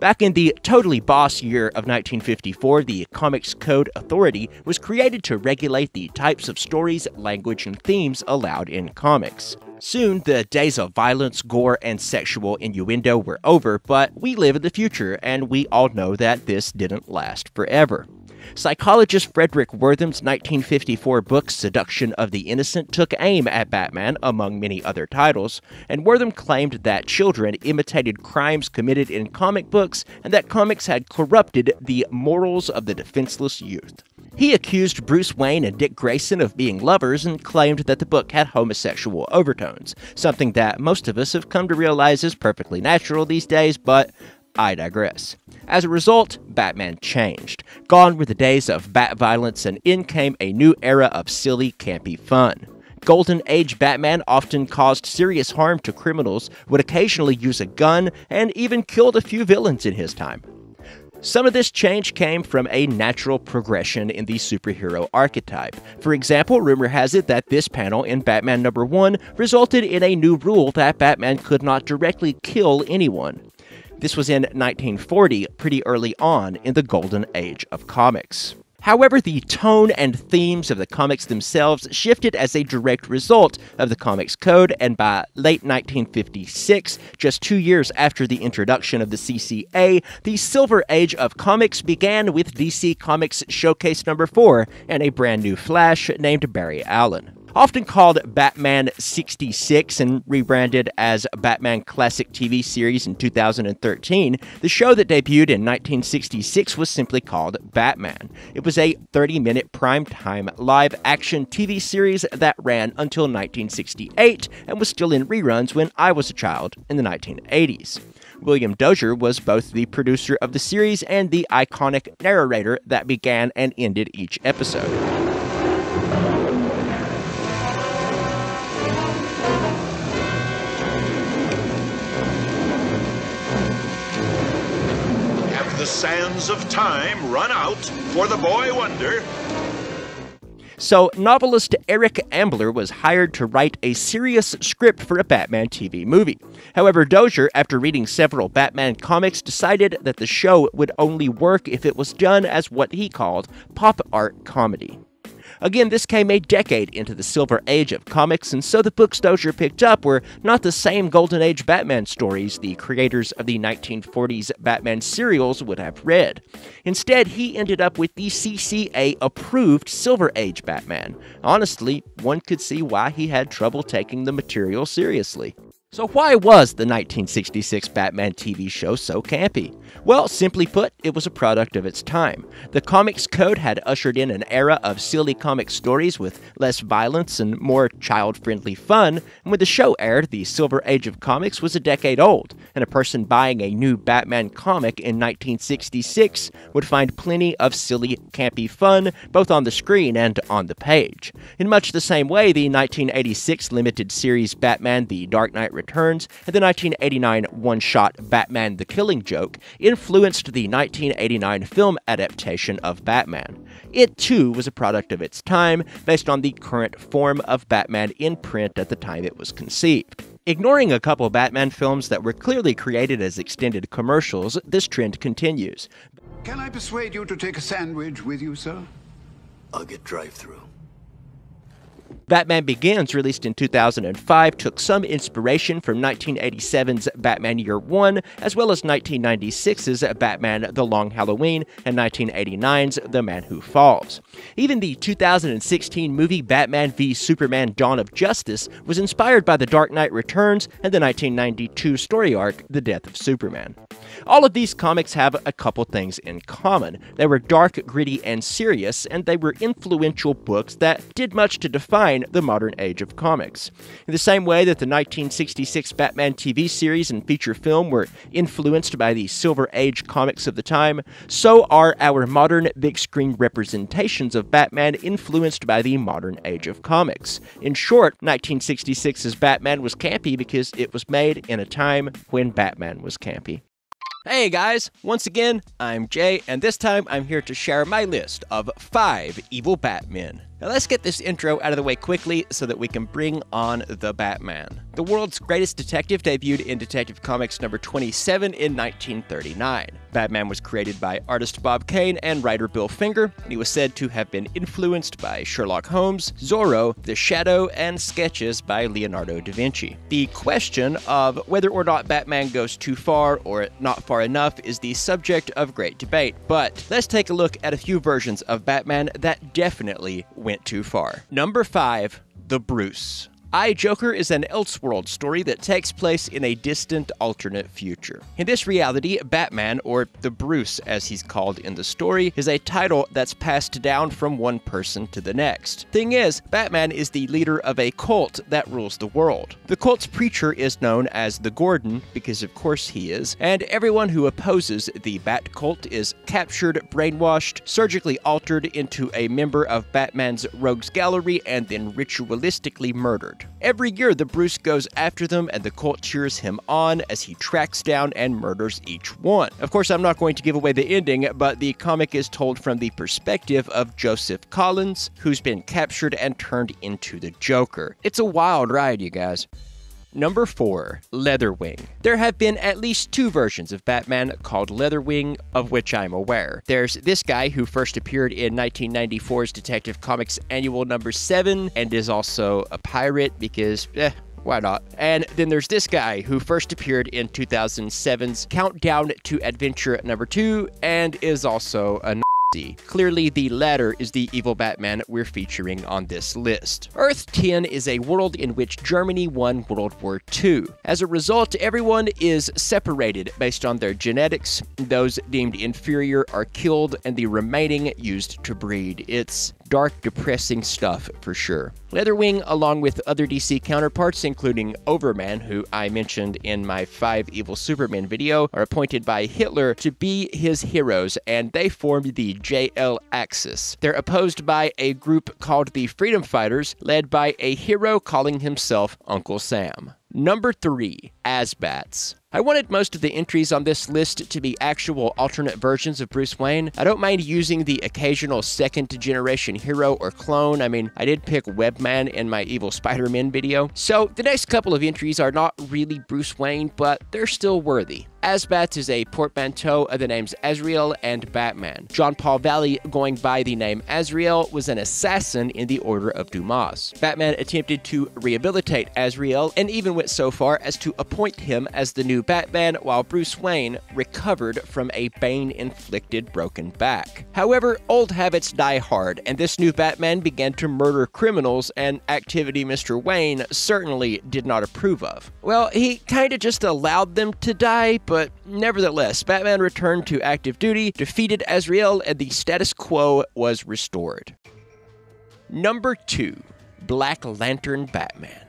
Back in the totally boss year of nineteen fifty-four, the Comics Code Authority was created to regulate the types of stories, language, and themes allowed in comics. Soon, the days of violence, gore, and sexual innuendo were over, but we live in the future, and we all know that this didn't last forever. Psychologist Frederick Wortham's nineteen fifty-four book, Seduction of the Innocent, took aim at Batman, among many other titles, and Wortham claimed that children imitated crimes committed in comic books and that comics had corrupted the morals of the defenseless youth. He accused Bruce Wayne and Dick Grayson of being lovers and claimed that the book had homosexual overtones, something that most of us have come to realize is perfectly natural these days, but I digress. As a result, Batman changed. Gone were the days of bat violence, and in came a new era of silly, campy fun. Golden Age Batman often caused serious harm to criminals, would occasionally use a gun, and even killed a few villains in his time. Some of this change came from a natural progression in the superhero archetype. For example, rumor has it that this panel in Batman number one resulted in a new rule that Batman could not directly kill anyone. This was in nineteen forty, pretty early on in the Golden Age of comics. However, the tone and themes of the comics themselves shifted as a direct result of the Comics Code, and by late nineteen fifty-six, just two years after the introduction of the C C A, the Silver Age of comics began with D C Comics Showcase number four and a brand new Flash named Barry Allen. Often called Batman sixty-six and rebranded as Batman Classic T V Series in two thousand thirteen, the show that debuted in nineteen sixty-six was simply called Batman. It was a thirty-minute primetime live-action T V series that ran until nineteen sixty-eight and was still in reruns when I was a child in the nineteen eighties. William Dozier was both the producer of the series and the iconic narrator that began and ended each episode. The sands of time run out for the boy wonder. So novelist Eric Ambler was hired to write a serious script for a Batman T V movie. However, Dozier, after reading several Batman comics, decided that the show would only work if it was done as what he called pop art comedy. Again, this came a decade into the Silver Age of comics, and so the books Dozier picked up were not the same Golden Age Batman stories the creators of the nineteen forties Batman serials would have read. Instead, he ended up with the C C A-approved Silver Age Batman. Honestly, one could see why he had trouble taking the material seriously. So why was the nineteen sixty-six Batman T V show so campy? Well, simply put, it was a product of its time. The Comics Code had ushered in an era of silly comic stories with less violence and more child-friendly fun, and when the show aired, the Silver Age of comics was a decade old, and a person buying a new Batman comic in nineteen sixty-six would find plenty of silly, campy fun, both on the screen and on the page. In much the same way, the nineteen eighty-six limited series Batman: The Dark Knight Returns and the nineteen eighty-nine one-shot Batman: The Killing Joke influenced the nineteen eighty-nine film adaptation of Batman. It too was a product of its time, based on the current form of Batman in print at the time it was conceived. Ignoring a couple Batman films that were clearly created as extended commercials, this trend continues. Can I persuade you to take a sandwich with you, sir? I'll get drive-through. Batman Begins, released in two thousand five, took some inspiration from nineteen eighty-seven's Batman Year One, as well as nineteen ninety-six's Batman: The Long Halloween and nineteen eighty-nine's The Man Who Falls. Even the two thousand sixteen movie Batman v Superman: Dawn of Justice was inspired by The Dark Knight Returns and the nineteen ninety-two story arc The Death of Superman. All of these comics have a couple things in common. They were dark, gritty, and serious, and they were influential books that did much to define the modern age of comics. In the same way that the nineteen sixty-six Batman T V series and feature film were influenced by the Silver Age comics of the time, so are our modern big-screen representations of Batman influenced by the modern age of comics. In short, nineteen sixty-six's Batman was campy because it was made in a time when Batman was campy. Hey guys, once again, I'm Jay, and this time I'm here to share my list of five evil Batmen. Now let's get this intro out of the way quickly so that we can bring on the Batman. The world's greatest detective debuted in Detective Comics number twenty-seven in nineteen thirty-nine. Batman was created by artist Bob Kane and writer Bill Finger, and he was said to have been influenced by Sherlock Holmes, Zorro, The Shadow, and sketches by Leonardo da Vinci. The question of whether or not Batman goes too far or not far enough is the subject of great debate, but let's take a look at a few versions of Batman that definitely went too far. Number five, The Bruce. I, Joker is an Elseworld story that takes place in a distant alternate future. In this reality, Batman, or the Bruce as he's called in the story, is a title that's passed down from one person to the next. Thing is, Batman is the leader of a cult that rules the world. The cult's preacher is known as the Gordon, because of course he is, and everyone who opposes the Bat cult is captured, brainwashed, surgically altered into a member of Batman's rogues gallery, and then ritualistically murdered. Every year, the Bruce goes after them, and the cult cheers him on as he tracks down and murders each one. Of course, I'm not going to give away the ending, but the comic is told from the perspective of Joseph Collins, who's been captured and turned into the Joker. It's a wild ride, you guys. Number four, Leatherwing. There have been at least two versions of Batman called Leatherwing, of which I'm aware. There's this guy who first appeared in nineteen ninety-four's Detective Comics Annual number seven and is also a pirate because, eh, why not? And then there's this guy who first appeared in two thousand seven's Countdown to Adventure number two and is also a Clearly, the latter is the evil Batman we're featuring on this list. Earth ten is a world in which Germany won World War Two. As a result, everyone is separated based on their genetics. Those deemed inferior are killed, and the remaining used to breed. It's dark, depressing stuff for sure. Leatherwing, along with other D C counterparts, including Overman, who I mentioned in my five Evil Superman video, are appointed by Hitler to be his heroes, and they formed the J L Axis. They're opposed by a group called the Freedom Fighters, led by a hero calling himself Uncle Sam. Number three, Asbats. I wanted most of the entries on this list to be actual alternate versions of Bruce Wayne. I don't mind using the occasional second-generation hero or clone. I mean, I did pick Webman in my Evil Spider-Man video. So the next couple of entries are not really Bruce Wayne, but they're still worthy. Asbats is a portmanteau of the names Azrael and Batman. John Paul Valley, going by the name Azrael, was an assassin in the Order of Dumas. Batman attempted to rehabilitate Azrael and even went so far as to appoint him as the new Batman while Bruce Wayne recovered from a Bane-inflicted broken back. However, old habits die hard, and this new Batman began to murder criminals, an activity Mister Wayne certainly did not approve of. Well, he kinda just allowed them to die, but nevertheless, Batman returned to active duty, defeated Azrael, and the status quo was restored. Number two, Black Lantern Batman.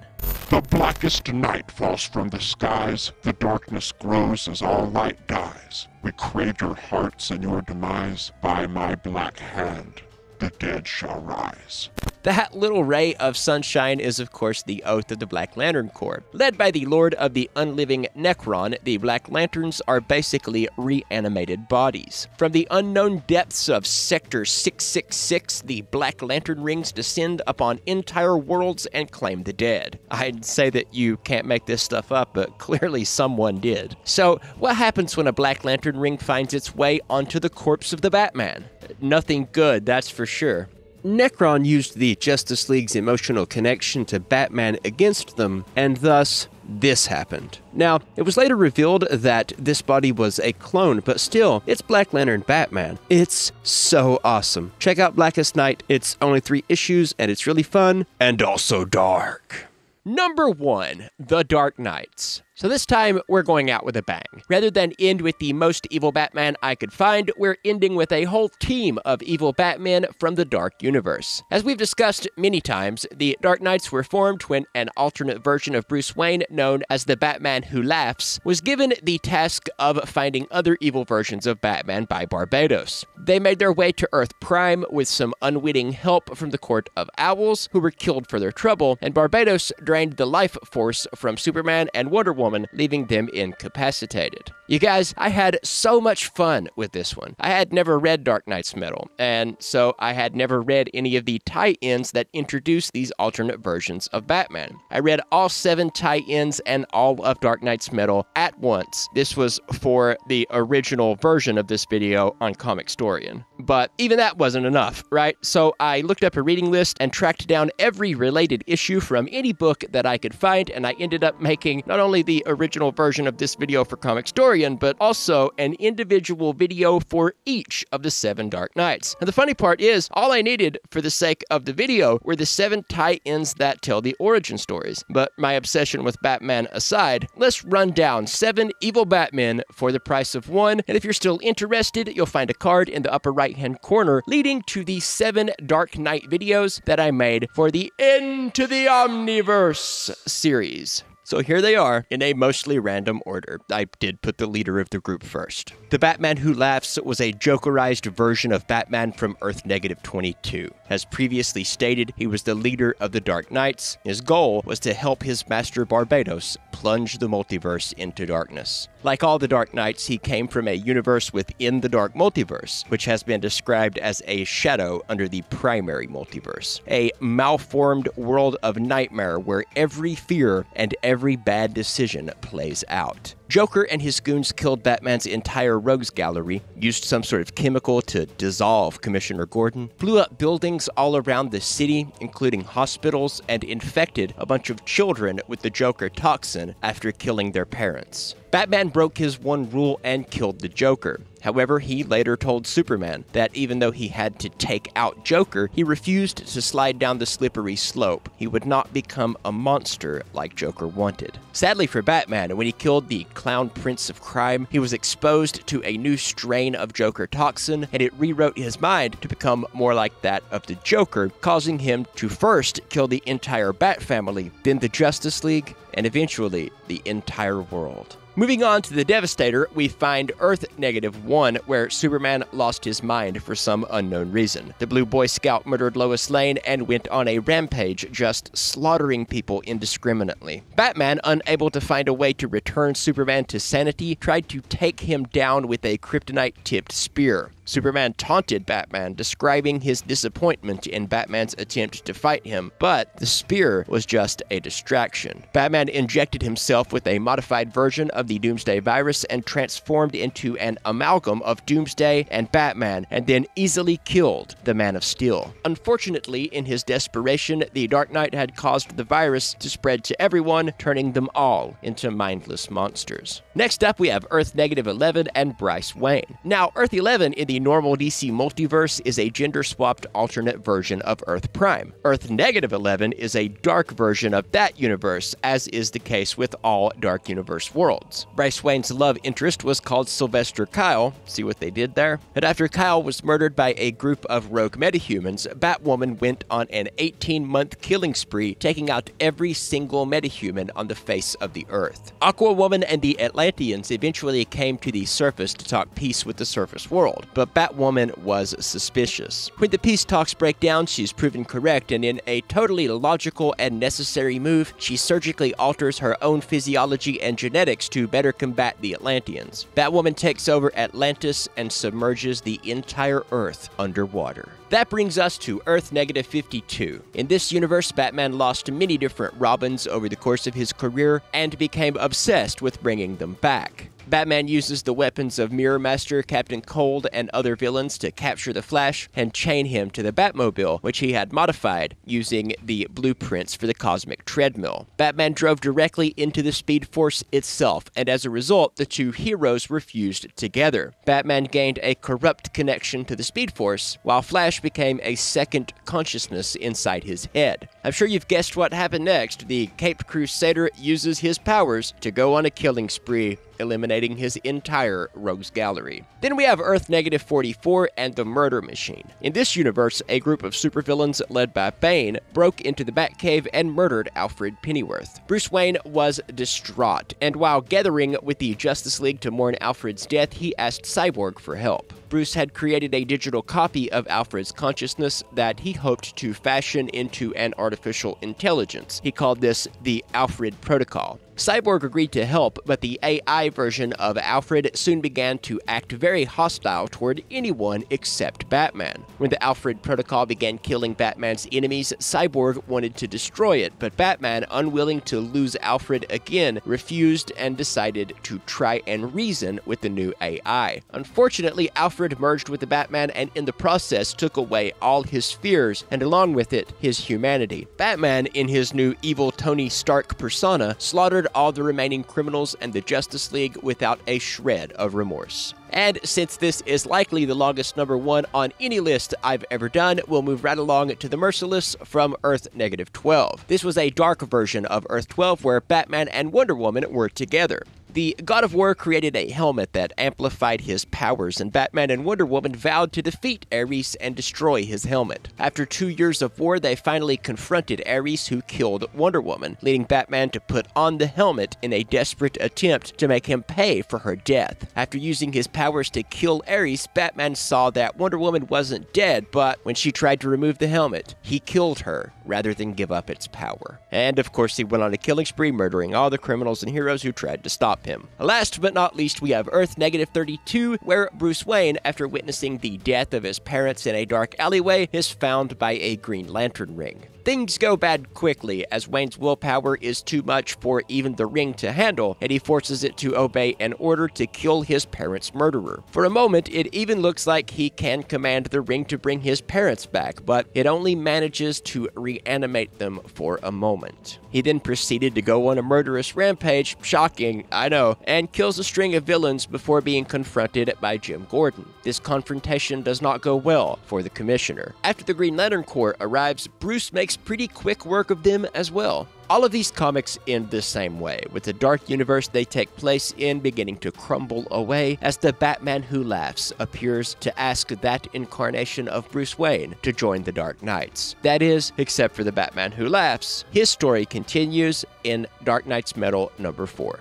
The blackest night falls from the skies, the darkness grows as all light dies. We crave your hearts and your demise, by my black hand, the dead shall rise. That little ray of sunshine is, of course, the oath of the Black Lantern Corps. Led by the Lord of the Unliving Necron, the Black Lanterns are basically reanimated bodies. From the unknown depths of Sector six six six, the Black Lantern rings descend upon entire worlds and claim the dead. I'd say that you can't make this stuff up, but clearly someone did. So, what happens when a Black Lantern ring finds its way onto the corpse of the Batman? Nothing good, that's for sure. Necron used the Justice League's emotional connection to Batman against them, and thus, this happened. Now, it was later revealed that this body was a clone, but still, it's Black Lantern Batman. It's so awesome. Check out Blackest Night. It's only three issues, and it's really fun, and also dark. Number one, The Dark Knights. So this time, we're going out with a bang. Rather than end with the most evil Batman I could find, we're ending with a whole team of evil Batmen from the Dark Universe. As we've discussed many times, the Dark Knights were formed when an alternate version of Bruce Wayne, known as the Batman Who Laughs, was given the task of finding other evil versions of Batman by Barbados. They made their way to Earth Prime with some unwitting help from the Court of Owls, who were killed for their trouble, and Barbados drained the life force from Superman and Wonder Woman, Woman, leaving them incapacitated. You guys, I had so much fun with this one. I had never read Dark Knight's Metal, and so I had never read any of the tie-ins that introduced these alternate versions of Batman. I read all seven tie-ins and all of Dark Knight's Metal at once. This was for the original version of this video on Comicstorian. But even that wasn't enough, right? So I looked up a reading list and tracked down every related issue from any book that I could find, and I ended up making not only the original version of this video for Comicstorian, but also an individual video for each of the seven Dark Knights. And the funny part is, all I needed for the sake of the video were the seven tie-ins that tell the origin stories. But my obsession with Batman aside, let's run down seven evil Batmen for the price of one, and if you're still interested, you'll find a card in the upper right-hand corner leading to the seven Dark Knight videos that I made for the Into the Omniverse series. So here they are, in a mostly random order. I did put the leader of the group first. The Batman Who Laughs was a Jokerized version of Batman from Earth twenty-two. As previously stated, he was the leader of the Dark Knights. His goal was to help his master Barbados plunge the multiverse into darkness. Like all the Dark Knights, he came from a universe within the Dark Multiverse, which has been described as a shadow under the primary multiverse. A malformed world of nightmare where every fear and every Every bad decision plays out. Joker and his goons killed Batman's entire rogues gallery, used some sort of chemical to dissolve Commissioner Gordon, blew up buildings all around the city, including hospitals, and infected a bunch of children with the Joker toxin after killing their parents. Batman broke his one rule and killed the Joker. However, he later told Superman that even though he had to take out Joker, he refused to slide down the slippery slope. He would not become a monster like Joker wanted. Sadly for Batman, when he killed the Clown Prince of Crime, he was exposed to a new strain of Joker toxin, and it rewrote his mind to become more like that of the Joker, causing him to first kill the entire Bat family, then the Justice League, and eventually the entire world. Moving on to the Devastator, we find Earth negative one, where Superman lost his mind for some unknown reason. The Blue Boy Scout murdered Lois Lane and went on a rampage, just slaughtering people indiscriminately. Batman, unable to find a way to return Superman to sanity, tried to take him down with a kryptonite-tipped spear. Superman taunted Batman, describing his disappointment in Batman's attempt to fight him, but the spear was just a distraction. Batman injected himself with a modified version of the Doomsday virus and transformed into an amalgam of Doomsday and Batman, and then easily killed the Man of Steel. Unfortunately, in his desperation, the Dark Knight had caused the virus to spread to everyone, turning them all into mindless monsters. Next up, we have Earth negative eleven and Bryce Wayne. Now, Earth eleven in the normal D C multiverse is a gender-swapped alternate version of Earth Prime. Earth negative eleven is a dark version of that universe, as is the case with all Dark Universe worlds. Bryce Wayne's love interest was called Sylvester Kyle, see what they did there? And after Kyle was murdered by a group of rogue metahumans, Batwoman went on an eighteen-month killing spree, taking out every single metahuman on the face of the Earth. Aquawoman and the Atlanteans eventually came to the surface to talk peace with the surface world, but But Batwoman was suspicious. When the peace talks break down, she's proven correct, and in a totally logical and necessary move, she surgically alters her own physiology and genetics to better combat the Atlanteans. Batwoman takes over Atlantis and submerges the entire Earth underwater. That brings us to Earth negative fifty-two. In this universe, Batman lost many different Robins over the course of his career and became obsessed with bringing them back. Batman uses the weapons of Mirror Master, Captain Cold, and other villains to capture the Flash and chain him to the Batmobile, which he had modified using the blueprints for the cosmic treadmill. Batman drove directly into the Speed Force itself, and as a result, the two heroes were fused together. Batman gained a corrupt connection to the Speed Force, while Flash became a second consciousness inside his head. I'm sure you've guessed what happened next. The Caped Crusader uses his powers to go on a killing spree, eliminating his entire rogues gallery. Then we have Earth negative forty-four and the Murder Machine. In this universe, a group of supervillains led by Bane broke into the Batcave and murdered Alfred Pennyworth. Bruce Wayne was distraught, and while gathering with the Justice League to mourn Alfred's death, he asked Cyborg for help. Bruce had created a digital copy of Alfred's consciousness that he hoped to fashion into an artificial intelligence. He called this the Alfred Protocol. Cyborg agreed to help, but the A I version of Alfred soon began to act very hostile toward anyone except Batman. When the Alfred Protocol began killing Batman's enemies, Cyborg wanted to destroy it, but Batman, unwilling to lose Alfred again, refused and decided to try and reason with the new A I. Unfortunately, Alfred merged with the Batman and in the process took away all his fears and along with it, his humanity. Batman, in his new evil Tony Stark persona, slaughtered all the remaining criminals and the Justice League without a shred of remorse. And since this is likely the longest number one on any list I've ever done, we'll move right along to The Merciless from Earth twelve. This was a dark version of Earth twelve where Batman and Wonder Woman were together. The God of War created a helmet that amplified his powers, and Batman and Wonder Woman vowed to defeat Ares and destroy his helmet. After two years of war, they finally confronted Ares, who killed Wonder Woman, leading Batman to put on the helmet in a desperate attempt to make him pay for her death. After using his powers to kill Ares, Batman saw that Wonder Woman wasn't dead, but when she tried to remove the helmet, he killed her rather than give up its power. And of course, he went on a killing spree, murdering all the criminals and heroes who tried to stop him. Last but not least, we have Earth thirty-two, where Bruce Wayne, after witnessing the death of his parents in a dark alleyway, is found by a Green Lantern ring. Things go bad quickly, as Wayne's willpower is too much for even the ring to handle, and he forces it to obey an order to kill his parents' murderer. For a moment, it even looks like he can command the ring to bring his parents back, but it only manages to reanimate them for a moment. He then proceeded to go on a murderous rampage, shocking, I know, and kills a string of villains before being confronted by Jim Gordon. This confrontation does not go well for the Commissioner. After the Green Lantern Corps arrives, Bruce makes pretty quick work of them as well. All of these comics end the same way, with the dark universe they take place in beginning to crumble away as the Batman Who Laughs appears to ask that incarnation of Bruce Wayne to join the Dark Knights. That is, except for the Batman Who Laughs, his story continues in Dark Knight's Metal number four.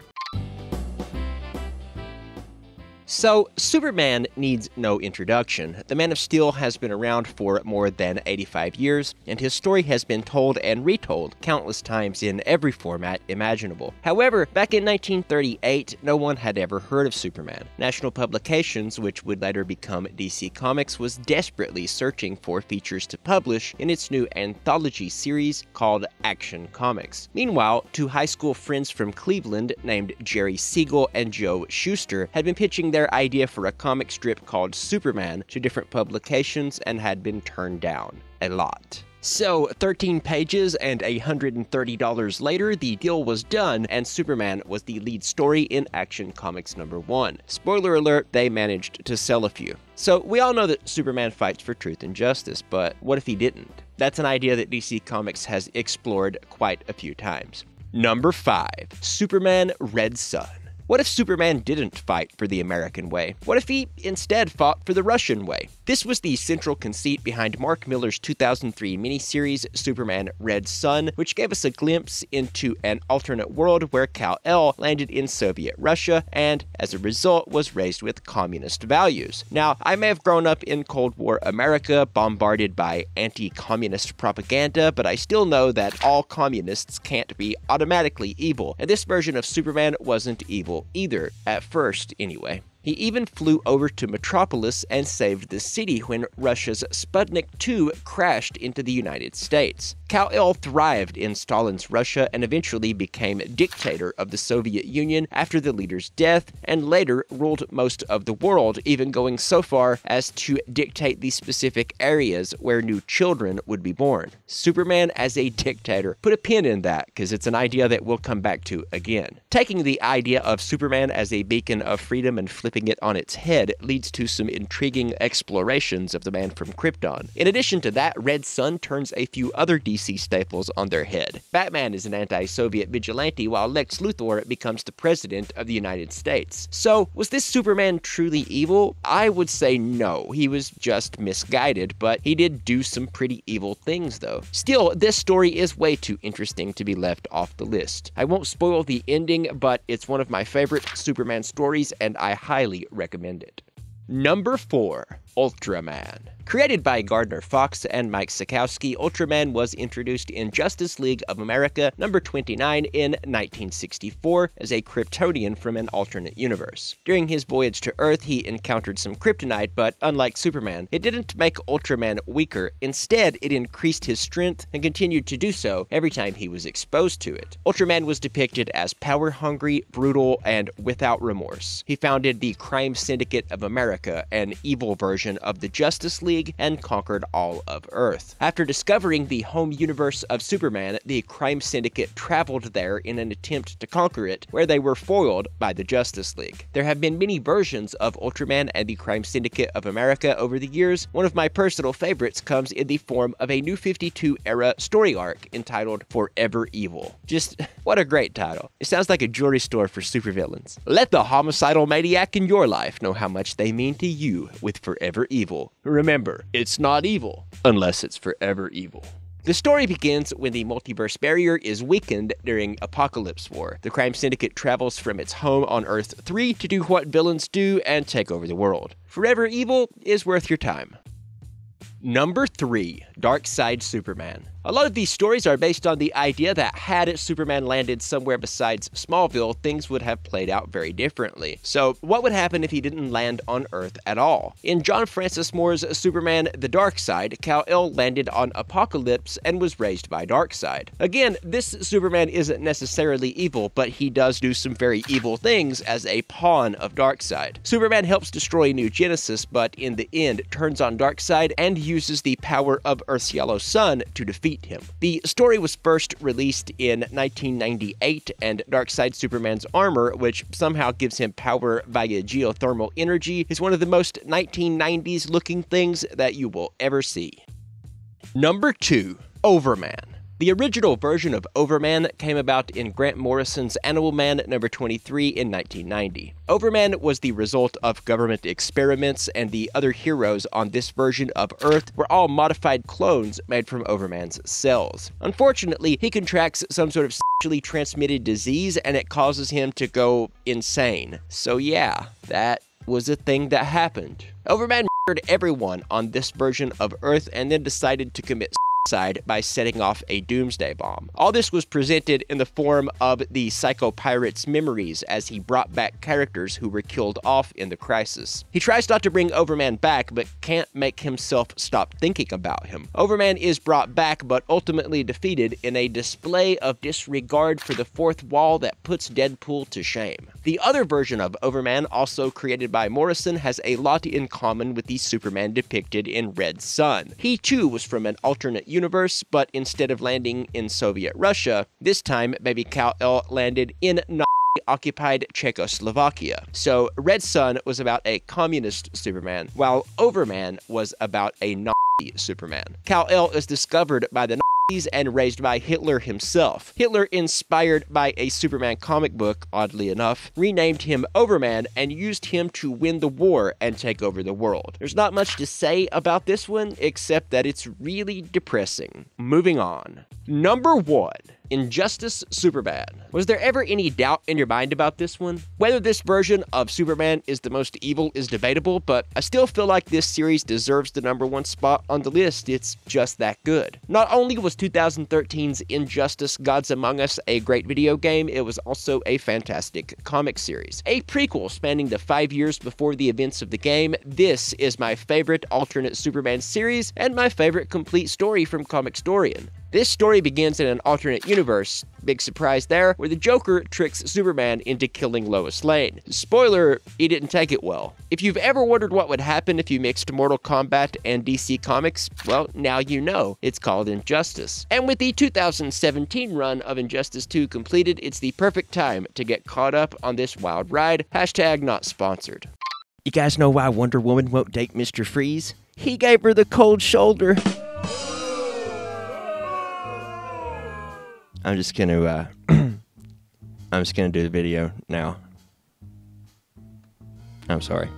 So, Superman needs no introduction. The Man of Steel has been around for more than eighty-five years, and his story has been told and retold countless times in every format imaginable. However, back in nineteen thirty-eight, no one had ever heard of Superman. National Publications, which would later become D C Comics, was desperately searching for features to publish in its new anthology series called Action Comics. Meanwhile, two high school friends from Cleveland named Jerry Siegel and Joe Shuster had been pitching their Their idea for a comic strip called Superman to different publications and had been turned down a lot. So, thirteen pages and one hundred thirty dollars later, the deal was done, and Superman was the lead story in Action Comics number one. Spoiler alert, they managed to sell a few. So, we all know that Superman fights for truth and justice, but what if he didn't? That's an idea that D C Comics has explored quite a few times. Number five, Superman Red Sun. What if Superman didn't fight for the American way? What if he instead fought for the Russian way? This was the central conceit behind Mark Miller's two thousand three miniseries Superman Red Sun, which gave us a glimpse into an alternate world where Kal-El landed in Soviet Russia and, as a result, was raised with communist values. Now, I may have grown up in Cold War America, bombarded by anti-communist propaganda, but I still know that all communists can't be automatically evil, and this version of Superman wasn't evil either, at first anyway. He even flew over to Metropolis and saved the city when Russia's Sputnik two crashed into the United States. Kal-El thrived in Stalin's Russia and eventually became dictator of the Soviet Union after the leader's death, and later ruled most of the world, even going so far as to dictate the specific areas where new children would be born. Superman as a dictator. Put a pin in that, because it's an idea that we'll come back to again. Taking the idea of Superman as a beacon of freedom and flipping Flipping it on its head leads to some intriguing explorations of the man from Krypton. In addition to that, Red Sun turns a few other D C staples on their head. Batman is an anti-Soviet vigilante, while Lex Luthor becomes the president of the United States. So, was this Superman truly evil? I would say no, he was just misguided, but he did do some pretty evil things though. Still, this story is way too interesting to be left off the list. I won't spoil the ending, but it's one of my favorite Superman stories and I highly recommend it. Number four, Ultraman. Created by Gardner Fox and Mike Sikowski, Ultraman was introduced in Justice League of America number twenty-nine in nineteen sixty-four as a Kryptonian from an alternate universe. During his voyage to Earth, he encountered some kryptonite, but unlike Superman, it didn't make Ultraman weaker. Instead, it increased his strength and continued to do so every time he was exposed to it. Ultraman was depicted as power-hungry, brutal, and without remorse. He founded the Crime Syndicate of America, an evil version of the Justice League, and conquered all of Earth. After discovering the home universe of Superman, the Crime Syndicate traveled there in an attempt to conquer it, where they were foiled by the Justice League. There have been many versions of Ultraman and the Crime Syndicate of America over the years. One of my personal favorites comes in the form of a New fifty-two era story arc entitled Forever Evil. Just, what a great title. It sounds like a jewelry store for supervillains. Let the homicidal maniac in your life know how much they mean to you with Forever Evil. Remember, it's not evil, unless it's forever evil. The story begins when the multiverse barrier is weakened during Apocalypse War. The Crime Syndicate travels from its home on Earth three to do what villains do and take over the world. Forever Evil is worth your time. Number three, Darkseid Superman. A lot of these stories are based on the idea that had Superman landed somewhere besides Smallville, things would have played out very differently. So what would happen if he didn't land on Earth at all? In John Francis Moore's Superman The Dark Side, Kal-El landed on Apocalypse and was raised by Darkseid. Again, this Superman isn't necessarily evil, but he does do some very evil things as a pawn of Darkseid. Superman helps destroy New Genesis, but in the end turns on Darkseid and uses the power of Earth's yellow sun to defeat him. The story was first released in nineteen ninety-eight, and Darkseid Superman's armor, which somehow gives him power via geothermal energy, is one of the most nineteen nineties looking things that you will ever see. Number two, Overman. The original version of Overman came about in Grant Morrison's Animal Man number twenty-three in nineteen ninety. Overman was the result of government experiments, and the other heroes on this version of Earth were all modified clones made from Overman's cells. Unfortunately, he contracts some sort of sexually transmitted disease, and it causes him to go insane. So yeah, that was a thing that happened. Overman murdered everyone on this version of Earth and then decided to commit side by setting off a doomsday bomb. All this was presented in the form of the Psycho Pirate's memories as he brought back characters who were killed off in the crisis. He tries not to bring Overman back, but can't make himself stop thinking about him. Overman is brought back, but ultimately defeated in a display of disregard for the fourth wall that puts Deadpool to shame. The other version of Overman, also created by Morrison, has a lot in common with the Superman depicted in Red Sun. He too was from an alternate universe, but instead of landing in Soviet Russia, this time baby Kal-El landed in Nazi-occupied Czechoslovakia. So Red Sun was about a communist Superman, while Overman was about a Nazi Superman. Kal-El is discovered by the Nazis and raised by Hitler himself. Hitler, inspired by a Superman comic book, oddly enough, renamed him Overman and used him to win the war and take over the world. There's not much to say about this one, except that it's really depressing. Moving on. Number one, Injustice Superbad. Was there ever any doubt in your mind about this one? Whether this version of Superman is the most evil is debatable, but I still feel like this series deserves the number one spot on the list. It's just that good. Not only was twenty thirteen's Injustice Gods Among Us a great video game, it was also a fantastic comic series. A prequel spanning the five years before the events of the game, this is my favorite alternate Superman series and my favorite complete story from Comicstorian. This story begins in an alternate universe, big surprise there, where the Joker tricks Superman into killing Lois Lane. Spoiler, he didn't take it well. If you've ever wondered what would happen if you mixed Mortal Kombat and D C Comics, well, now you know. It's called Injustice. And with the two thousand seventeen run of Injustice two completed, it's the perfect time to get caught up on this wild ride. Hashtag not sponsored. You guys know why Wonder Woman won't date Mister Freeze? He gave her the cold shoulder. I'm just gonna, uh, I'm just gonna do the video now. I'm sorry.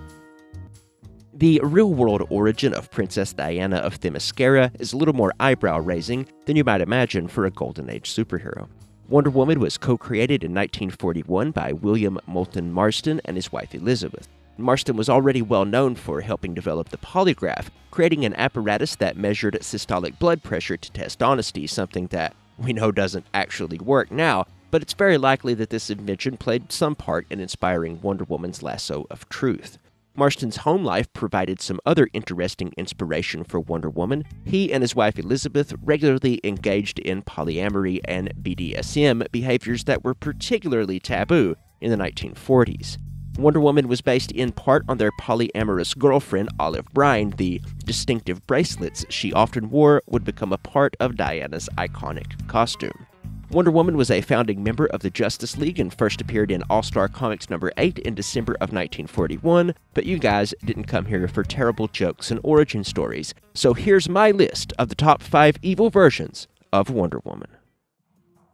The real-world origin of Princess Diana of Themyscira is a little more eyebrow-raising than you might imagine for a Golden Age superhero. Wonder Woman was co-created in nineteen forty-one by William Moulton Marston and his wife Elizabeth. Marston was already well known for helping develop the polygraph, creating an apparatus that measured systolic blood pressure to test honesty, something that we know doesn't actually work now, but it's very likely that this invention played some part in inspiring Wonder Woman's lasso of truth. Marston's home life provided some other interesting inspiration for Wonder Woman. He and his wife Elizabeth regularly engaged in polyamory and B D S M behaviors that were particularly taboo in the nineteen forties. Wonder Woman was based in part on their polyamorous girlfriend Olive Bryne. The distinctive bracelets she often wore would become a part of Diana's iconic costume. Wonder Woman was a founding member of the Justice League and first appeared in All-Star Comics number eight in December of nineteen forty-one, but you guys didn't come here for terrible jokes and origin stories, so here's my list of the top five evil versions of Wonder Woman.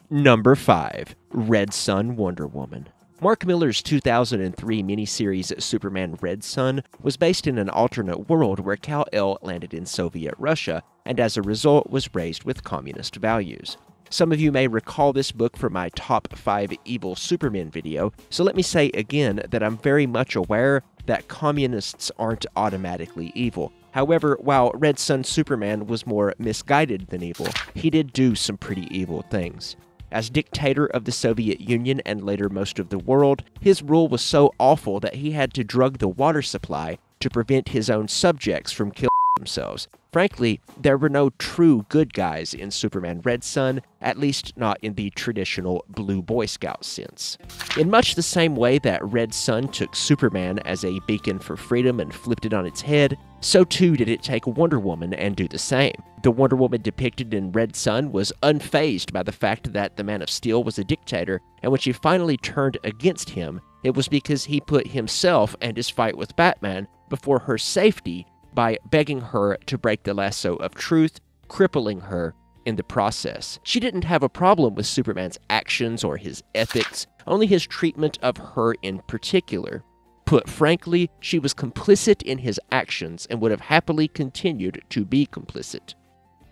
Number five. Red Sun Wonder Woman. Mark Miller's two thousand three miniseries Superman Red Sun was based in an alternate world where Kal-El landed in Soviet Russia and as a result was raised with communist values. Some of you may recall this book from my top five evil Supermen video, so let me say again that I'm very much aware that communists aren't automatically evil. However, while Red Sun Superman was more misguided than evil, he did do some pretty evil things. As dictator of the Soviet Union and later most of the world, his rule was so awful that he had to drug the water supply to prevent his own subjects from killing themselves. Frankly, there were no true good guys in Superman Red Sun, at least not in the traditional Blue Boy Scout sense. In much the same way that Red Sun took Superman as a beacon for freedom and flipped it on its head, so too did it take Wonder Woman and do the same. The Wonder Woman depicted in Red Sun was unfazed by the fact that the Man of Steel was a dictator, and when she finally turned against him, it was because he put himself and his fight with Batman before her safety by begging her to break the lasso of truth, crippling her in the process. She didn't have a problem with Superman's actions or his ethics, only his treatment of her in particular. Put frankly, she was complicit in his actions and would have happily continued to be complicit.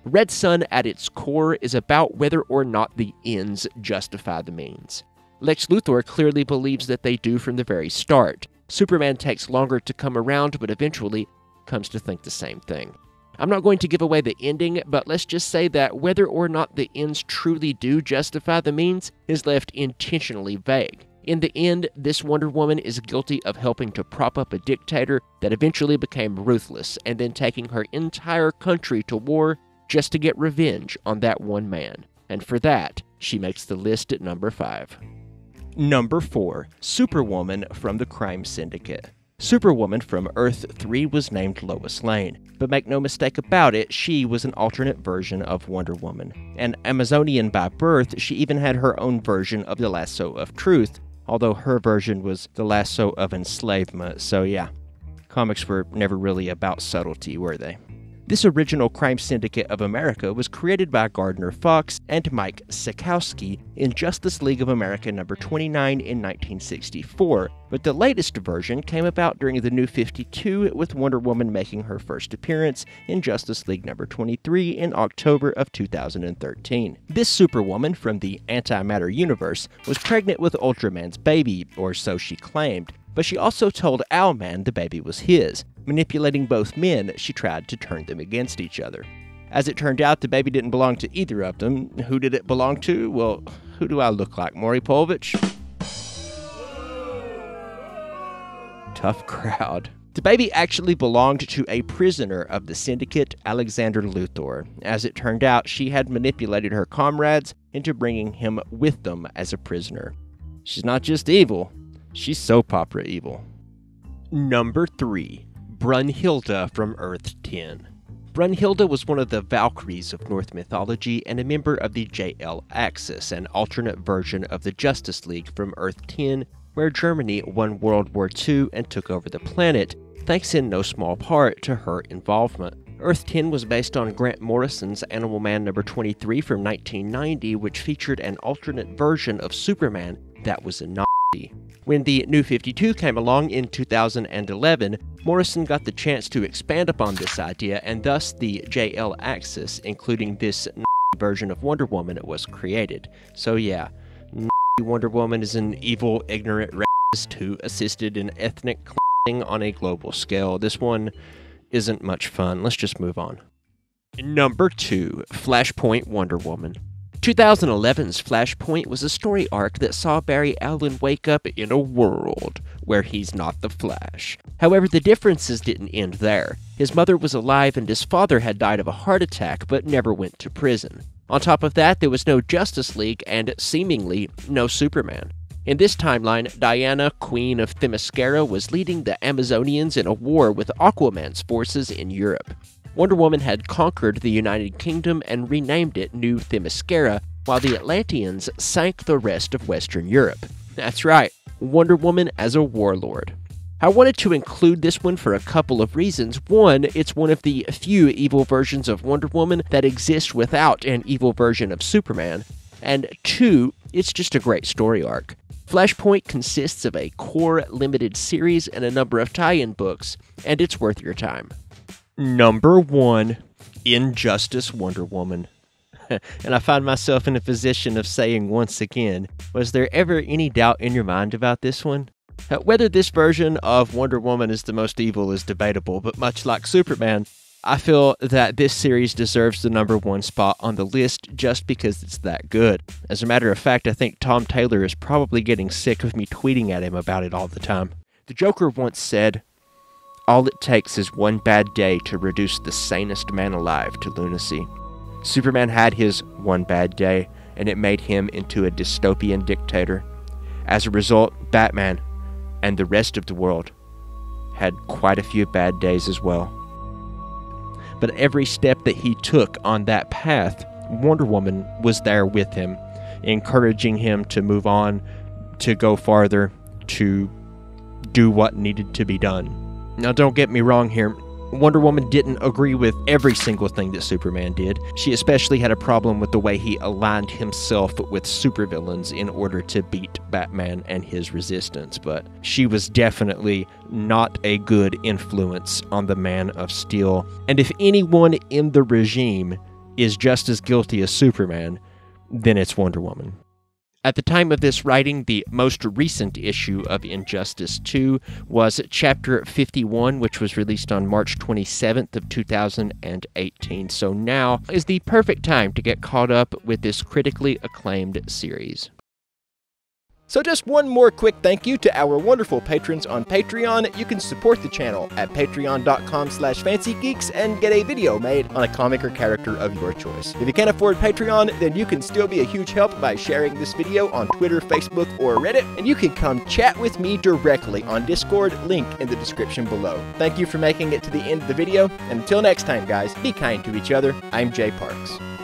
Red Sun at its core is about whether or not the ends justify the means. Lex Luthor clearly believes that they do from the very start. Superman takes longer to come around, but eventually comes to think the same thing. I'm not going to give away the ending, but let's just say that whether or not the ends truly do justify the means is left intentionally vague. In the end, this Wonder Woman is guilty of helping to prop up a dictator that eventually became ruthless and then taking her entire country to war just to get revenge on that one man. And for that, she makes the list at number five. Number four. Superwoman from the Crime Syndicate. Superwoman from Earth three was named Lois Lane, but make no mistake about it, she was an alternate version of Wonder Woman. An Amazonian by birth, she even had her own version of the Lasso of Truth, although her version was the Lasso of Enslavement, so yeah, comics were never really about subtlety, were they? This original Crime Syndicate of America was created by Gardner Fox and Mike Sikowski in Justice League of America number twenty-nine in nineteen sixty-four, but the latest version came about during the New fifty-two with Wonder Woman making her first appearance in Justice League number twenty-three in October of two thousand thirteen. This Superwoman from the Antimatter universe was pregnant with Ultraman's baby, or so she claimed, but she also told Owlman the baby was his. Manipulating both men, she tried to turn them against each other. As it turned out, the baby didn't belong to either of them. Who did it belong to? Well, who do I look like, Maury Povich? Tough crowd. The baby actually belonged to a prisoner of the syndicate, Alexander Luthor. As it turned out, she had manipulated her comrades into bringing him with them as a prisoner. She's not just evil. She's soap opera evil. Number three. Brunhilde from Earth ten. Brunhilde was one of the Valkyries of Norse mythology and a member of the J L Axis, an alternate version of the Justice League from Earth ten, where Germany won World War Two and took over the planet, thanks in no small part to her involvement. Earth ten was based on Grant Morrison's Animal Man number twenty-three from nineteen ninety, which featured an alternate version of Superman that was a Nazi. When the New fifty-two came along in two thousand eleven, Morrison got the chance to expand upon this idea, and thus the J L Axis, including this version of Wonder Woman, was created. So yeah, Wonder Woman is an evil, ignorant racist who assisted in ethnic on a global scale. This one isn't much fun. Let's just move on. Number two, Flashpoint Wonder Woman. twenty eleven's Flashpoint was a story arc that saw Barry Allen wake up in a world where he's not the Flash. However, the differences didn't end there. His mother was alive and his father had died of a heart attack but never went to prison. On top of that, there was no Justice League and, seemingly, no Superman. In this timeline, Diana, Queen of Themyscira, was leading the Amazonians in a war with Aquaman's forces in Europe. Wonder Woman had conquered the United Kingdom and renamed it New Themyscira, while the Atlanteans sank the rest of Western Europe. That's right, Wonder Woman as a warlord. I wanted to include this one for a couple of reasons. One, it's one of the few evil versions of Wonder Woman that exists without an evil version of Superman. And two, it's just a great story arc. Flashpoint consists of a core limited series and a number of tie-in books, and it's worth your time. Number one, Injustice Wonder Woman. And I find myself in a position of saying once again, was there ever any doubt in your mind about this one? Whether this version of Wonder Woman is the most evil is debatable, but much like Superman, I feel that this series deserves the number one spot on the list just because it's that good. As a matter of fact, I think Tom Taylor is probably getting sick of me tweeting at him about it all the time. The Joker once said, "All it takes is one bad day to reduce the sanest man alive to lunacy." Superman had his one bad day, and it made him into a dystopian dictator. As a result, Batman and the rest of the world had quite a few bad days as well. But every step that he took on that path, Wonder Woman was there with him, encouraging him to move on, to go farther, to do what needed to be done. Now, don't get me wrong here. Wonder Woman didn't agree with every single thing that Superman did. She especially had a problem with the way he aligned himself with supervillains in order to beat Batman and his resistance, but she was definitely not a good influence on the Man of Steel. And if anyone in the regime is just as guilty as Superman, then it's Wonder Woman. At the time of this writing, the most recent issue of Injustice two was Chapter fifty-one, which was released on March twenty-seventh of two thousand eighteen. So now is the perfect time to get caught up with this critically acclaimed series. So just one more quick thank you to our wonderful patrons on Patreon. You can support the channel at patreon.com slash fancygeeks and get a video made on a comic or character of your choice. If you can't afford Patreon, then you can still be a huge help by sharing this video on Twitter, Facebook, or Reddit, and you can come chat with me directly on Discord, link in the description below. Thank you for making it to the end of the video, and until next time, guys, be kind to each other. I'm Jay Parks.